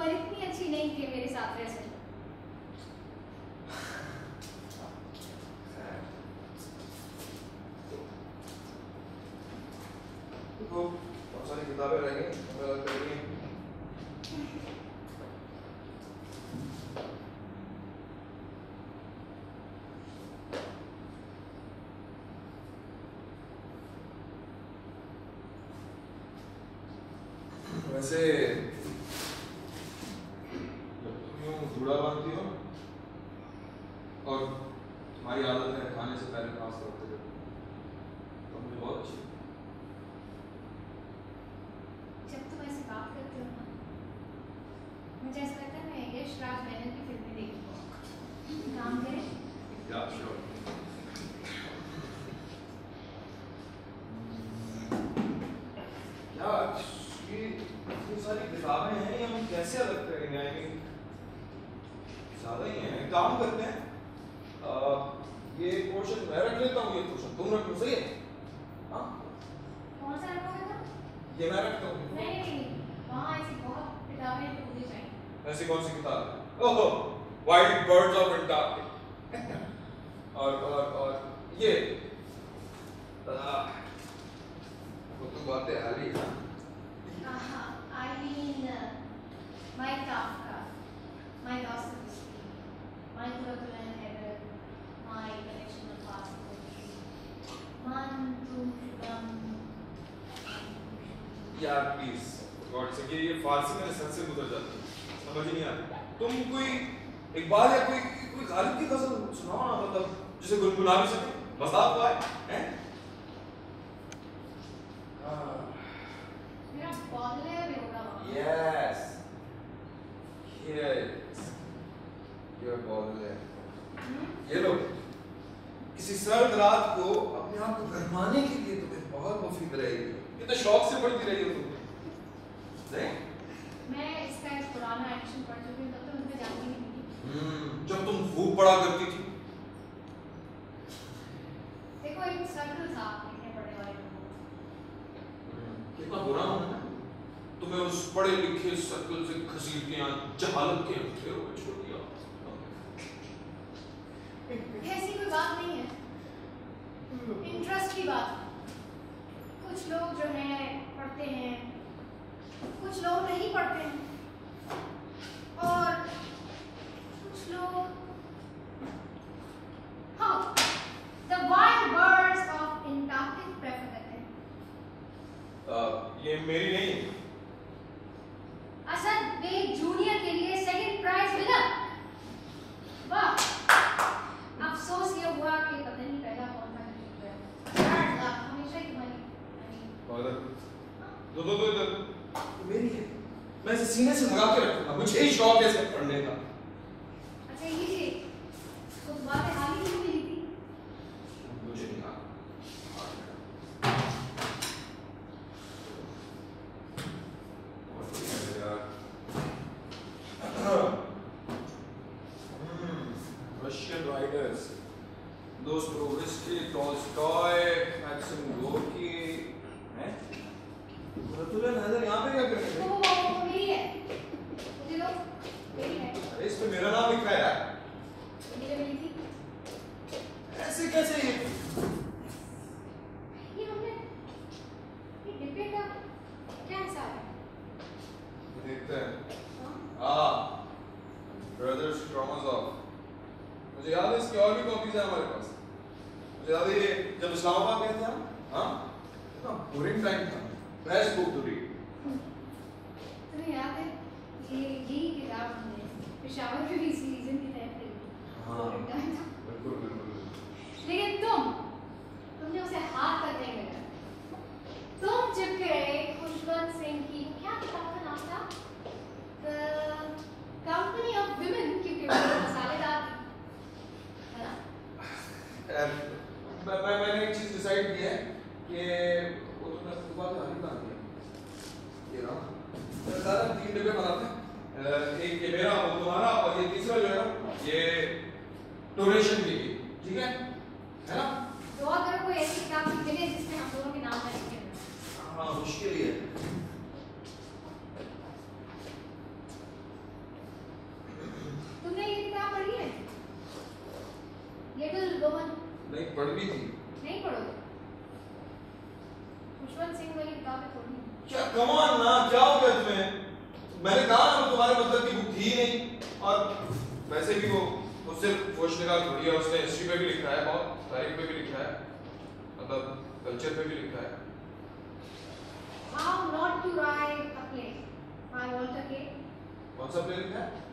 पर इतनी अच्छी नहीं थी मेरे साथ रह सके। देखो बहुत सारी किताबें रहेंगी, अलग करेंगे। वैसे White Birds of India और ये वो तो बातें आ रही हैं। I mean my Kafka, my Dostoevsky, my Kurtula and Heber, my collection of past poetry, यार please God से कि ये फारसी में संस्कृत से गुजर जाती है, समझ ही नहीं आती। तुम कोई इकबाल या कोई गालिब की कसम सुनाओ ना, मतलब जिसे गुनगुना भी सके, मजा तो आए। मेरा बॉलिवुड में होगा। Yes, yes, your Bollywood. ये लो, किसी सर्द रात को अपने आप को गरमाने के लिए तुम्हें बहुत कौन सी इधर आएगी? ये तो शौक से पढ़ती रही हो तुम। नहीं मैं इसका एक पुराना एडिशन पढ़ चुकी हूं, तब तो मुझे जानती नहीं। जब तुम खूब पढ़ा करती थी। देखो एक सर्कल था इतने बड़े वाले कितना बुरा होना है तुम्हें, उस पढ़े लिखे सर्कल से खसीर के यहां जहालत के अंधेरों में छोड़ दिया। ऐसी कोई बात नहीं है, इंटरेस्ट की बात। कुछ लोग जो है पढ़ते हैं, कुछ लोग नहीं पढ़ते हैं, और कुछ लोग हाँ the wild birds of India prefer करते हैं। ये मेरी नहीं है। असद बेग जूनियर के लिए सेकंड प्राइज मिला। वाह, अफसोस ये हुआ कि पता नहीं पहला कौन था। दो दो दो दो मेरी है। मैं इसे सीने से लगा के रखूंगा, मुझे ही शौक है इसे पढ़ने का। अच्छा ये तो बातें हाल ही में मिली थी मुझे नहीं यार। रशियन राइडर्स दोस्त प्रोवेस्की टॉलस्टॉय एक्शन गोर्की हैं। रतुलन हैदर यहाँ पे क्या कर रहे हैं? वो मेरी है, मुझे दो, मेरी है। अरे इसमें मेरा नाम लिखा है यार, मुझे मिली थी। ऐसे कैसे ये हमने ये डिब्बे का क्या हिसाब है? देखते हैं। हाँ ब्रदर्स क्रोमोसोम, मुझे याद है इसकी और भी कॉपीज है हमारे पास। मुझे याद है जब इस्लामाबाद गए थे हम, हाँ कितना बोरिंग टाइम था। Best book to read. तुम्हें याद है ये किताब हमने पेशावर के भी सीजन की तहत ली। हाँ बिल्कुल बिल्कुल। लेकिन तुमने उसे हाथ तक नहीं लगाया। तुम चिपके रहे खुशवंत सिंह की क्या किताब का नाम था? The Company of Women की किताब मसालेदार थी। मैंने एक चीज डिसाइड की है कि वो तो मैं सुबह खाली बांध दिया ये ना सारा तीन डब्बे बनाते हैं, एक ये मेरा वो तुम्हारा और ये तीसरा जो है ना ये डोनेशन के लिए, ठीक है ना? तो अगर कोई ऐसी किताब मिले जिसमें हम दोनों के नाम लिखे हों। हाँ मुश्किल ही है। तुमने ये किताब पढ़ी है Little Woman? नहीं पढ़ भी थी। नहीं पढ़ोगे? खुशवंत सिंह वाली किताब है थोड़ी। क्या कमाल ना, क्या हो गया तुम्हें? मैंने कहा ना तुम्हारे मतलब की बुक थी नहीं, और वैसे भी वो सिर्फ फोश निकाल थोड़ी है। उसने हिस्ट्री पे भी लिखा है बहुत, तारीख पे भी लिखा है, मतलब कल्चर पे भी लिखा है। How not to write a play by Walter K. कौन सा प्ले लिखा है?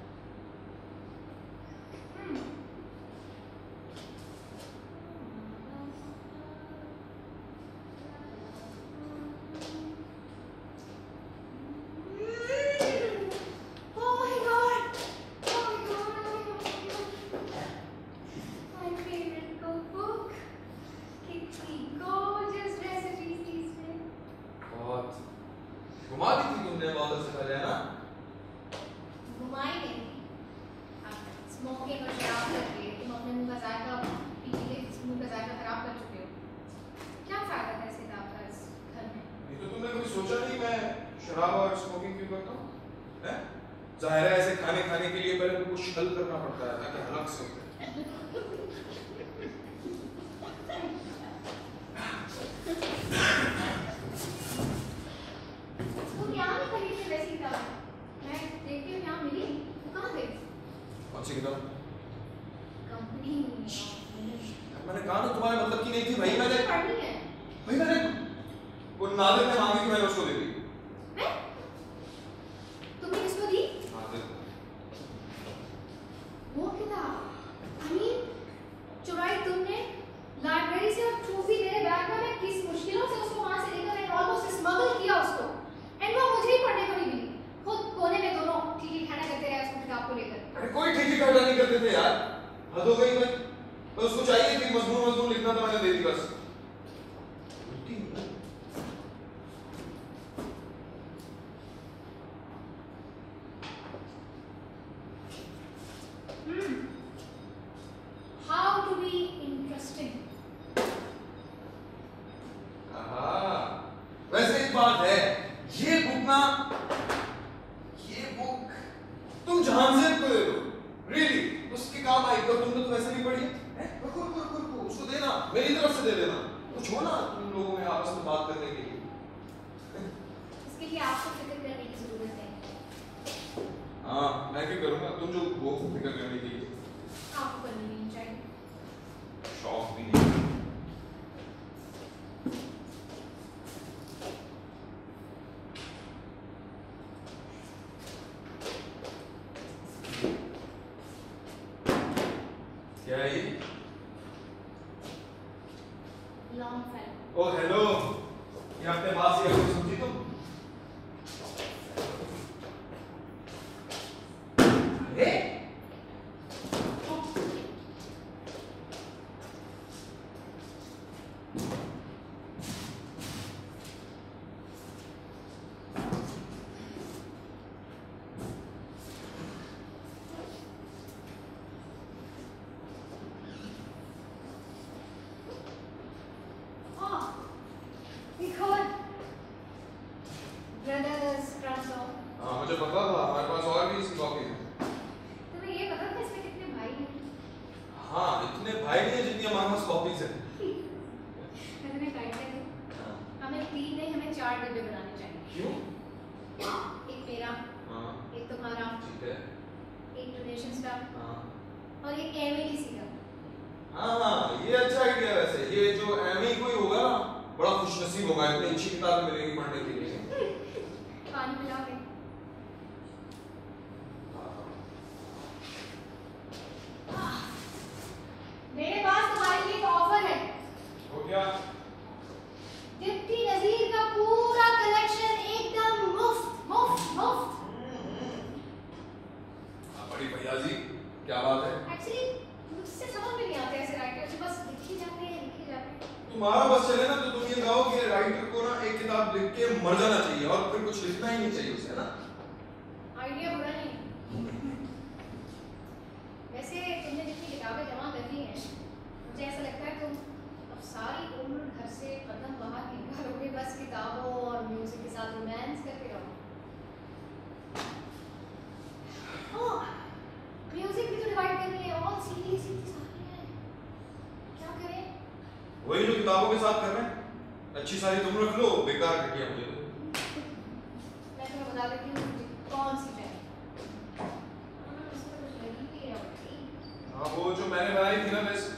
तुम जान से really? उसके काम आएगी और तुमने तो वैसे भी पढ़ी है। रुको उसको देना, मेरी तरफ से दे देना, कुछ हो ना तुम लोगों में आपस में बात करने के लिए। इसके लिए आपको फिक्र करने की जरूरत है। हाँ मैं क्या करूँगा, तुम जो वो फिक्र करने की आपको करनी नहीं चाहिए। शौक भी नहीं। क्या है ये? Long fan. ओह हेलो, ये आपके पास ही आपको समझी तुम? अरे मुझे पता था हमारे पास और भी इसकी कॉपी है। तुम्हें ये पता था इसमें कितने भाई हैं? हाँ इतने भाई नहीं है जितनी हमारे पास कॉपीज हैं। मैंने गाइड किया हमें तीन नहीं हमें चार डिब्बे बनाने चाहिए। क्यों? एक मेरा, एक तुम्हारा, ठीक है, एक डोनेशंस का और एक एमए किसी का। हाँ ये अच्छा आइडिया वैसे, ये जो एमए कोई होगा ना बड़ा खुशनसीब होगा, इतनी अच्छी किताब मिलेगी पढ़ने के लिए। पानी पिलाओगे? मेरे पास तुम्हारे लिए एक ऑफर है। हो गया। डिप्टी नजीर का पूरा कलेक्शन एकदम मुफ्त। बड़ी भैया जी क्या बात है। एक्चुअली मुझसे समझ में नहीं आते ऐसे राइटर जो बस लिखे जाते हैं। तुम्हारा बस चले ना तो तुम ये कहो कि राइटर को ना एक किताब लिख के मर जाना चाहिए और फिर कुछ लिखना ही नहीं चाहिए उसे, ना? आइडिया बुरा नहीं। वैसे तुमने जितनी किताबें जमा कर ली हैं मुझे ऐसा लगता है तुम अब सारी उम्र घर से कदम बाहर नहीं करोगे, बस किताबों और म्यूजिक के साथ रोमांस करते रहो। म्यूजिक भी तो डिवाइड करनी है, ऑल सीरीज इतनी सारी है, क्या करें? वही जो किताबों के साथ कर रहे हैं, अच्छी सारी तुम रख लो, बेकार घटिया मुझे दो। मैं तुम्हें बता देती हूँ कौन सी है। हाँ वो जो मैंने बनाई थी ना बस।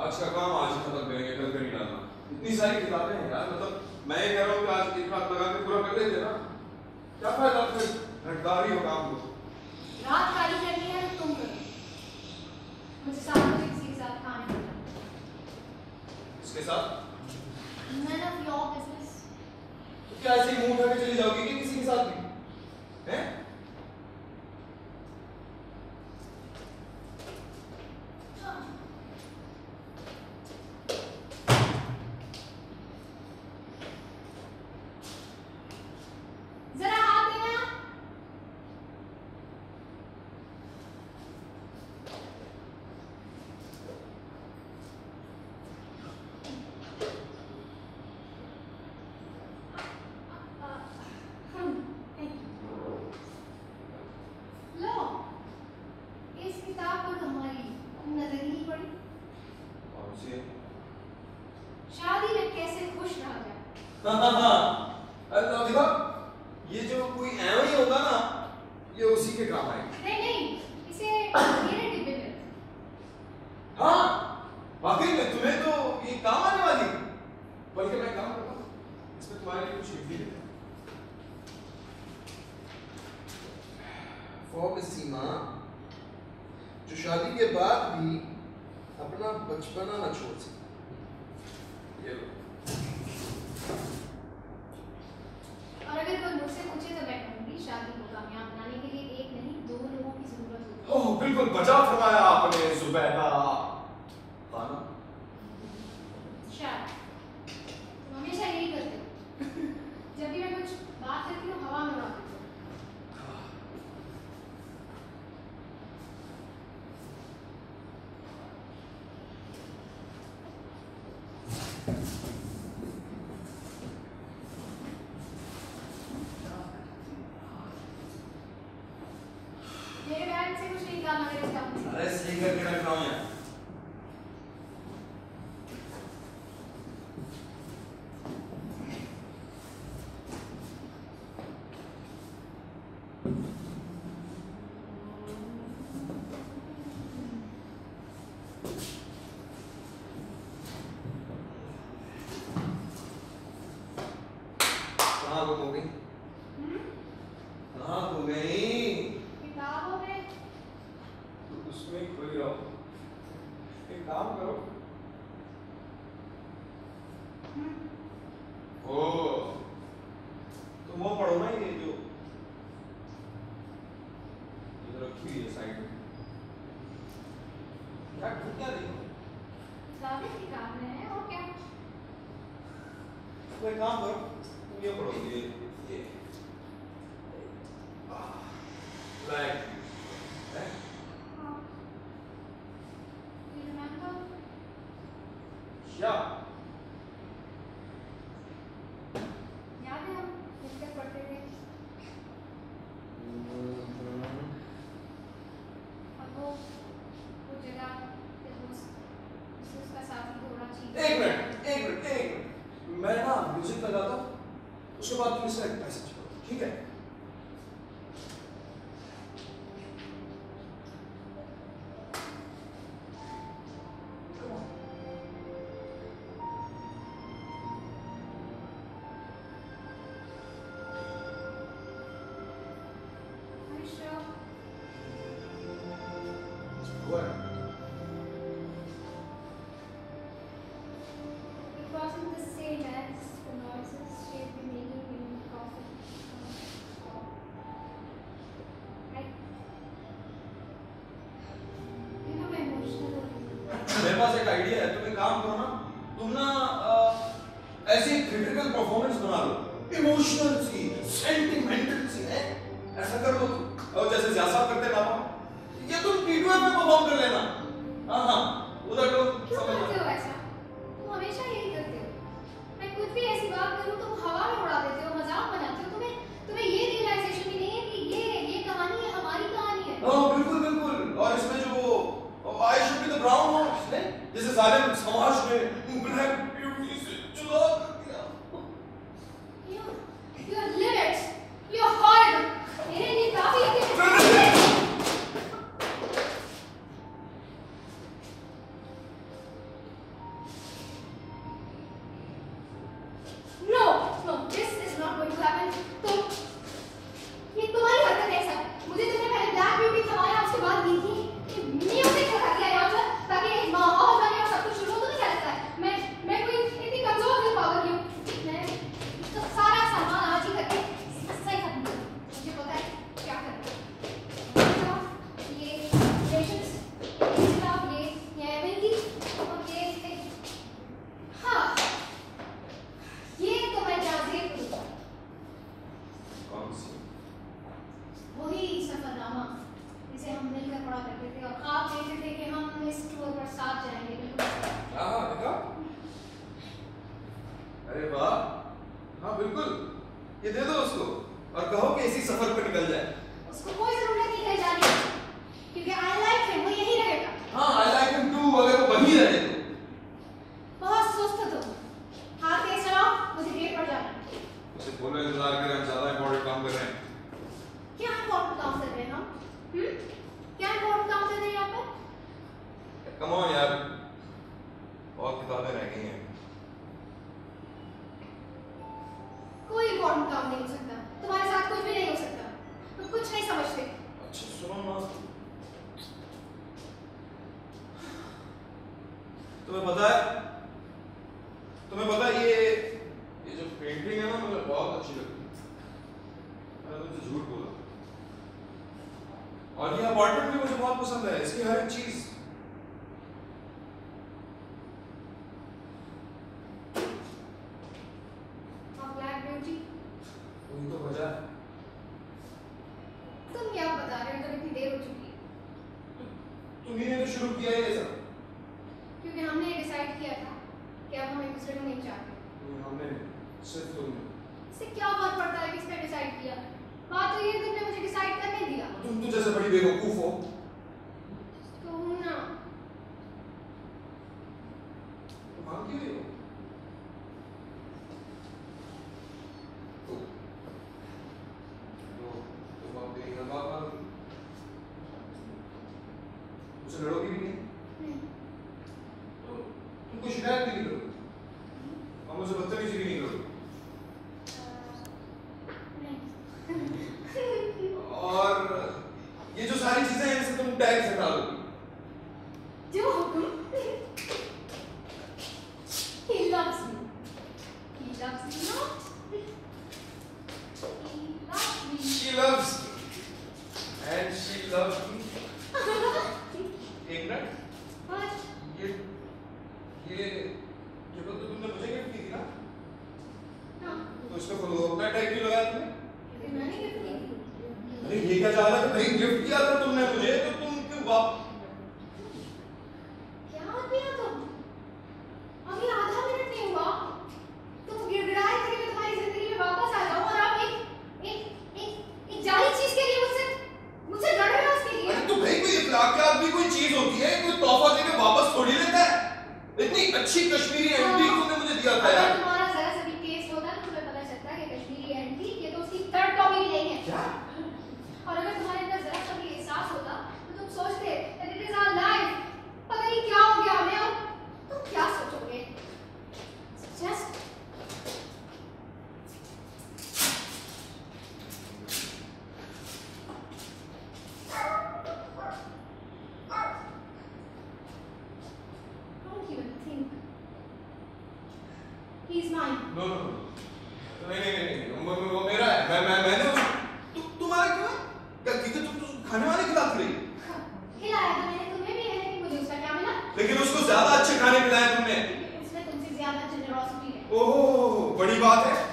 आज का काम आज खत्म करेंगे, कल करी लाना। इतनी सारी किताबें हैं यार, मतलब मैं ये कह रहा हूँ कि आज एक रात लगा के पूरा कर लेते ना, क्या फायदा फिर घटदारी हो काम को। रात खाली करनी है तुम करो, मुझे 7 बजे किसी के साथ खाने जाना। इसके साथ none of your business। तो क्या ऐसे मुंह उठा के चली जाओगी कि किसी के साथ भी हैं? शादी में कैसे खुश रहा जाए। अरे ये जो कोई ऐसी होगा ना ये उसी के काम आएगा। नहीं इसे मेरे डिब्बे में। हाँ वाकई में तुम्हें तो ये काम आने वाली, बल्कि मैं काम करूँगा इसमें तुम्हारे लिए कुछ भी नहीं है। फॉर्म सीमा जो शादी के बाद भी अपना बचपना न छोड़ सके। और अगर कोई मुझसे पूछे तो मैं कहूंगी शादी को कामयाब बनाने के लिए एक नहीं दो लोगों की जरूरत होती है। ओह बिल्कुल बजा फरमाया आपने सुबैदा। अरे सही करके रख रहा हूँ यार। कहाँ हो गई? कहाँ हो गई? एक काम करो। ओ तुम वो पढ़ो ना, ये जो इधर रखी हुई है साइड में, क्या क्या देखो किताब में है और क्या। तुम एक काम करो, तुम ये पढ़ो, ये लाइक म्यूजिक लगाता, उसके बाद तुम इसका एक पैसेज पढ़ो, ठीक है? एक आइडिया है, तुम एक काम करो ना, तुम ना ऐसी क्रिटिकल परफॉर्मेंस बना लो, इमोशनल सी, सेंटिमेंटल सी, है ऐसा कर लो और जैसे जैसा करते पापा, ये तुम वीडियो में परफॉर्म कर लेना। हां हां उधर लो, समझ लो। ऐसा तुम हमेशा यही करते हो, मैं कुछ भी ऐसी बात करूं तो हवा में उड़ा देते हो, मजाक बनाते हो। तुम्हें ये रियलाइजेशन भी नहीं है कि ये कहानी है, हमारी कहानी है। हां बिल्कुल बिल्कुल। और इसमें जो I should be the brown one, जैसे सारे समाज में ब्लैक ब्यूटी से जुदा कर दिया। Your lyrics, your horrible, मेरे लिए काफी है कि No, no, this is not going to happen. ये तुम्हारी हरकत है सर। मुझे तुमने पहले ब्लैक ब्यूटी खवाया, उसके बाद दी थी कि म्यूजिक लगा दिया यहाँ पर ताकि माहौल ये दे दो उसको और कहो कि इसी सफर पर निकल जाए। उसको कोई जरूरत नहीं कहीं जाने की, क्योंकि I like him, वो यही रहेगा। हाँ I like him too, अगर वो वही रहे तो। बहुत सुस्त तो, हाथ तेज चलाओ, मुझे देर पड़ जाना है। उसे बोलो इंतजार करें, हम ज़्यादा important काम कर रहे हैं। क्या important काम कर रहे हैं हम? क्या important काम कर रहे हैं यहाँ पे? Come on यार, और किताबें रह गई हैं। कोई इम्पोर्टेंट काम नहीं हो सकता, तुम्हारे साथ कुछ भी नहीं हो सकता, तुम कुछ नहीं समझते। अच्छा सुनो ना, तुम्हें पता है तुम्हें पता है ये जो पेंटिंग है ना मुझे बहुत अच्छी लगती है। अरे मुझे झूठ बोला। और ये अपार्टमेंट भी मुझे बहुत पसंद है, इसकी हर एक चीज। तो बजा तुम क्या बता रहे हो, तो इतनी देर हो चुकी है। तुम्ही ने तो शुरू किया ये सब, क्योंकि हमने डिसाइड किया था कि अब हम एक दूसरे को नहीं चाहते। हमने सिर्फ तुमने। इससे क्या फर्क पड़ता है किसने डिसाइड किया, बात तो ये है तुमने मुझे डिसाइड करने दिया। तुम तो जैसे बड़ी बेवकूफ हो। तो ना तुम वहां क्यों हो? लड़ोगी भी नहीं, तो तुमको शिकायत भी नहीं करोगी और मुझे बदतमीजी भी नहीं करोगी। और ये जो सारी चीजें हैं इनसे तुम टैक्स हटा दोगी। जो हुकुम। He loves me. He loves me not. He loves me. She loves me. And she loves me. एक मिनट, ये तो तुमने मुझे गिफ्ट दी थी ना? हाँ। तो इसको खोलो, अपना टैग भी लगाया तुमने। मैंने गिफ्ट नहीं दी। अरे ये क्या चाह रहा है? नहीं गिफ्ट किया था तुमने मुझे, तो तुम क्यों क्या आदमी हो तुम? अभी आधा मिनट नहीं हुआ, तुम गिड़गिड़ाए करके तुम्हारी जिंदगी में वापस आ जाओ और आप एक जाली चीज के लिए मुझसे लड़ रहे हो उसके लिए। अरे तो भाई कोई इलाके आदमी कोई चीज होती है, कोई तोहफा देके वापस थोड़ी लेता है। इतनी अच्छी कश्मीरी एंटी तुमने मुझे दिया था यार। तुम्हारा जरा सा भी टेस्ट होता तो तुम्हें पता चलता कि कश्मीरी एंटी ये तो उसकी थर्ड कॉपी भी नहीं है क्या? और अगर तुम्हारे अंदर जरा सा भी एहसास होता तो तुम सोचते that it is our life, पता नहीं क्या हो गया हमें। और तुम क्या सोचोगे? Just He's mine. No, no, no. नहीं, वो मेरा है। मैंने तुम्हारा क्यों? गलती से तुम खाने वाले खिलाफ रही। खिलाया तो मैंने तुम्हें भी है, लेकिन मुझे उसका क्या मिला? लेकिन उसको ज्यादा अच्छे खाने खिलाए तुमने। उसमें तुमसे ज्यादा generosity है। ओहो, बड़ी बात है।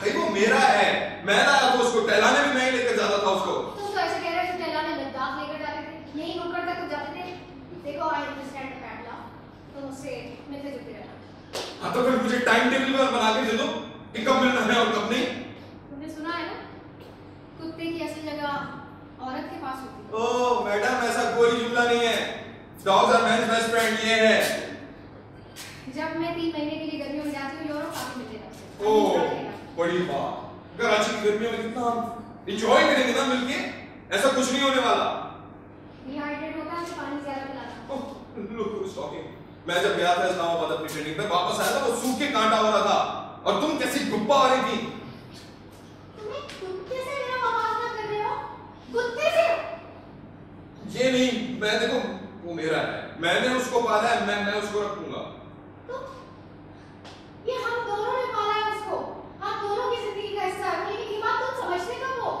भाई वो मेरा है, मैं लाया था उसको, टहलाने भी मैं लेकर जाता था उसको। तुम तो ऐसे कह रहे हो टहलाने लद्दाख लेकर जाते थे, यही होकर तक जाते थे। देखो I understand the padla, तुम उससे मिलते जुलते रहना। हाँ तो फिर मुझे टाइम टेबल बना के दे दो कि कब मिलना है और कब नहीं। तुमने सुना है ना कुत्ते की असली जगह औरत के पास होती है। ओह मैडम ऐसा कोई जुमला नहीं है, dogs are man's best friend ये है। जब मैं 3 महीने के लिए गर्मियों में जाती हूँ यूरोप आके मिलते हैं। ओह बड़ी बात, कराची की गर्मियों में कितना हम एंजॉय करेंगे ना मिलके, ऐसा कुछ नहीं होने वाला। डिहाइड्रेट होता है तो पानी ज्यादा पिलाता। Oh look who is talking. मैं जब गया था इस्लामाबाद अपनी ट्रेनिंग में, वापस आया था वो सूखे कांटा हो रहा था और तुम कैसी गुप्पा हो रही थी। तुम्हें कुत्ते से मेरा मुकाबला कर रहे हो? कुत्ते से? ये नहीं, मैं देखो वो मेरा है, मैंने उसको पाला है, मैं उसको रखूंगा। तो ये हम दोनों ने पाला है उसको, हम दोनों की जिंदगी का हिस्सा है, लेकिन ये बात तुम समझते कब हो?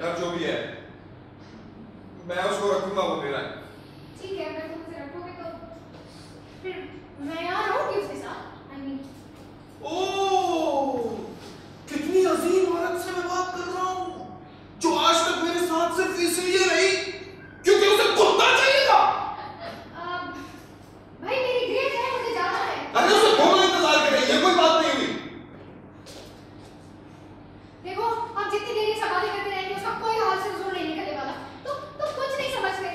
यार जो भी है मैं उसको रखूंगा, वो मेरा है। ठीक है, मैं तुमसे रखूंगी तो फिर मैं यहाँ रहूंगी उसके साथ। I mean ओह कितनी अजीब औरत से मैं बात कर रहा हूँ, जो आज तक मेरे साथ सिर्फ इसलिए रही क्योंकि उसे कुत्ता चाहिए था। भाई मेरी डेट है, मुझे जाना है। अरे उसे दोनों इंतजार कर रहे, ये कोई बात नहीं हुई। देखो आप जितनी देर सवाल करते रहेंगे उसका कोई हाल से सुझाव नहीं निकलने वाला। तुम कुछ नहीं समझते,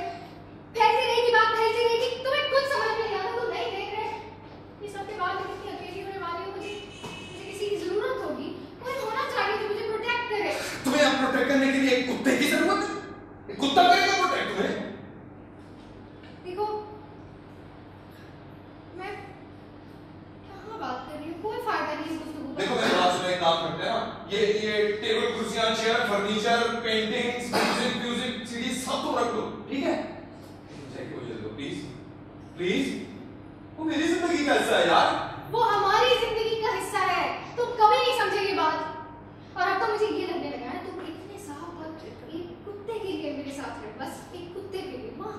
फैलती रहेगी बात, फैलती रहेगी। तुम्हें कुछ समझ में नहीं आता, ये सब के बाद कितनी अकेली होने वाली हो। मुझे किसी की जरूरत होगी, कोई होना चाहिए जो मुझे प्रोटेक्ट करे। तुम्हें अब प्रोटेक्ट करने के लिए एक कुत्ते की जरूरत है? एक कुत्ता करेगा प्रोटेक्ट तुम्हें? देखो मैं कहाँ बात कर रही हूँ, कोई फायदा नहीं इस गुफ्तगू का। देखो मेरी बात सुनो, एक काम करते हैं ये टेबल कुर्सियां chair furniture paintings music series सब तो रख दो, ठीक है? चेक हो जाए तो प्लीज प्लीज। वो मेरी जिंदगी का हिस्सा है यार, वो हमारी बस एक कुत्ते के लिए माँ,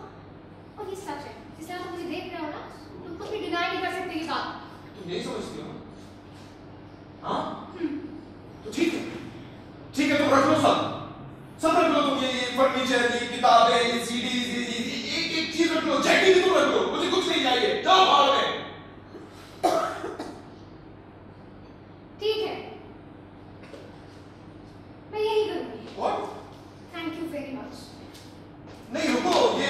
और ये सच है। इसलिए आप मुझे देख रहे हो ना, तुम कुछ भी डिनाई नहीं कर सकते ये बात। तुम यही समझती हो ना? हाँ? तो ठीक है तुम रख लो सब रख लो, तुम ये फर्नीचर, ये किताबें, ये सीडीज, एक चीज रख लो, जैकेट भी तुम रख लो, मुझे कुछ नहीं चाहिए, जाओ बाहर में। ठीक है, मैं यही करूंगी। और थैंक यू वेरी मच। नहीं रुको, ये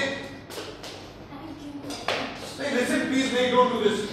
थैंक यू। नहीं, listen please, don't do this.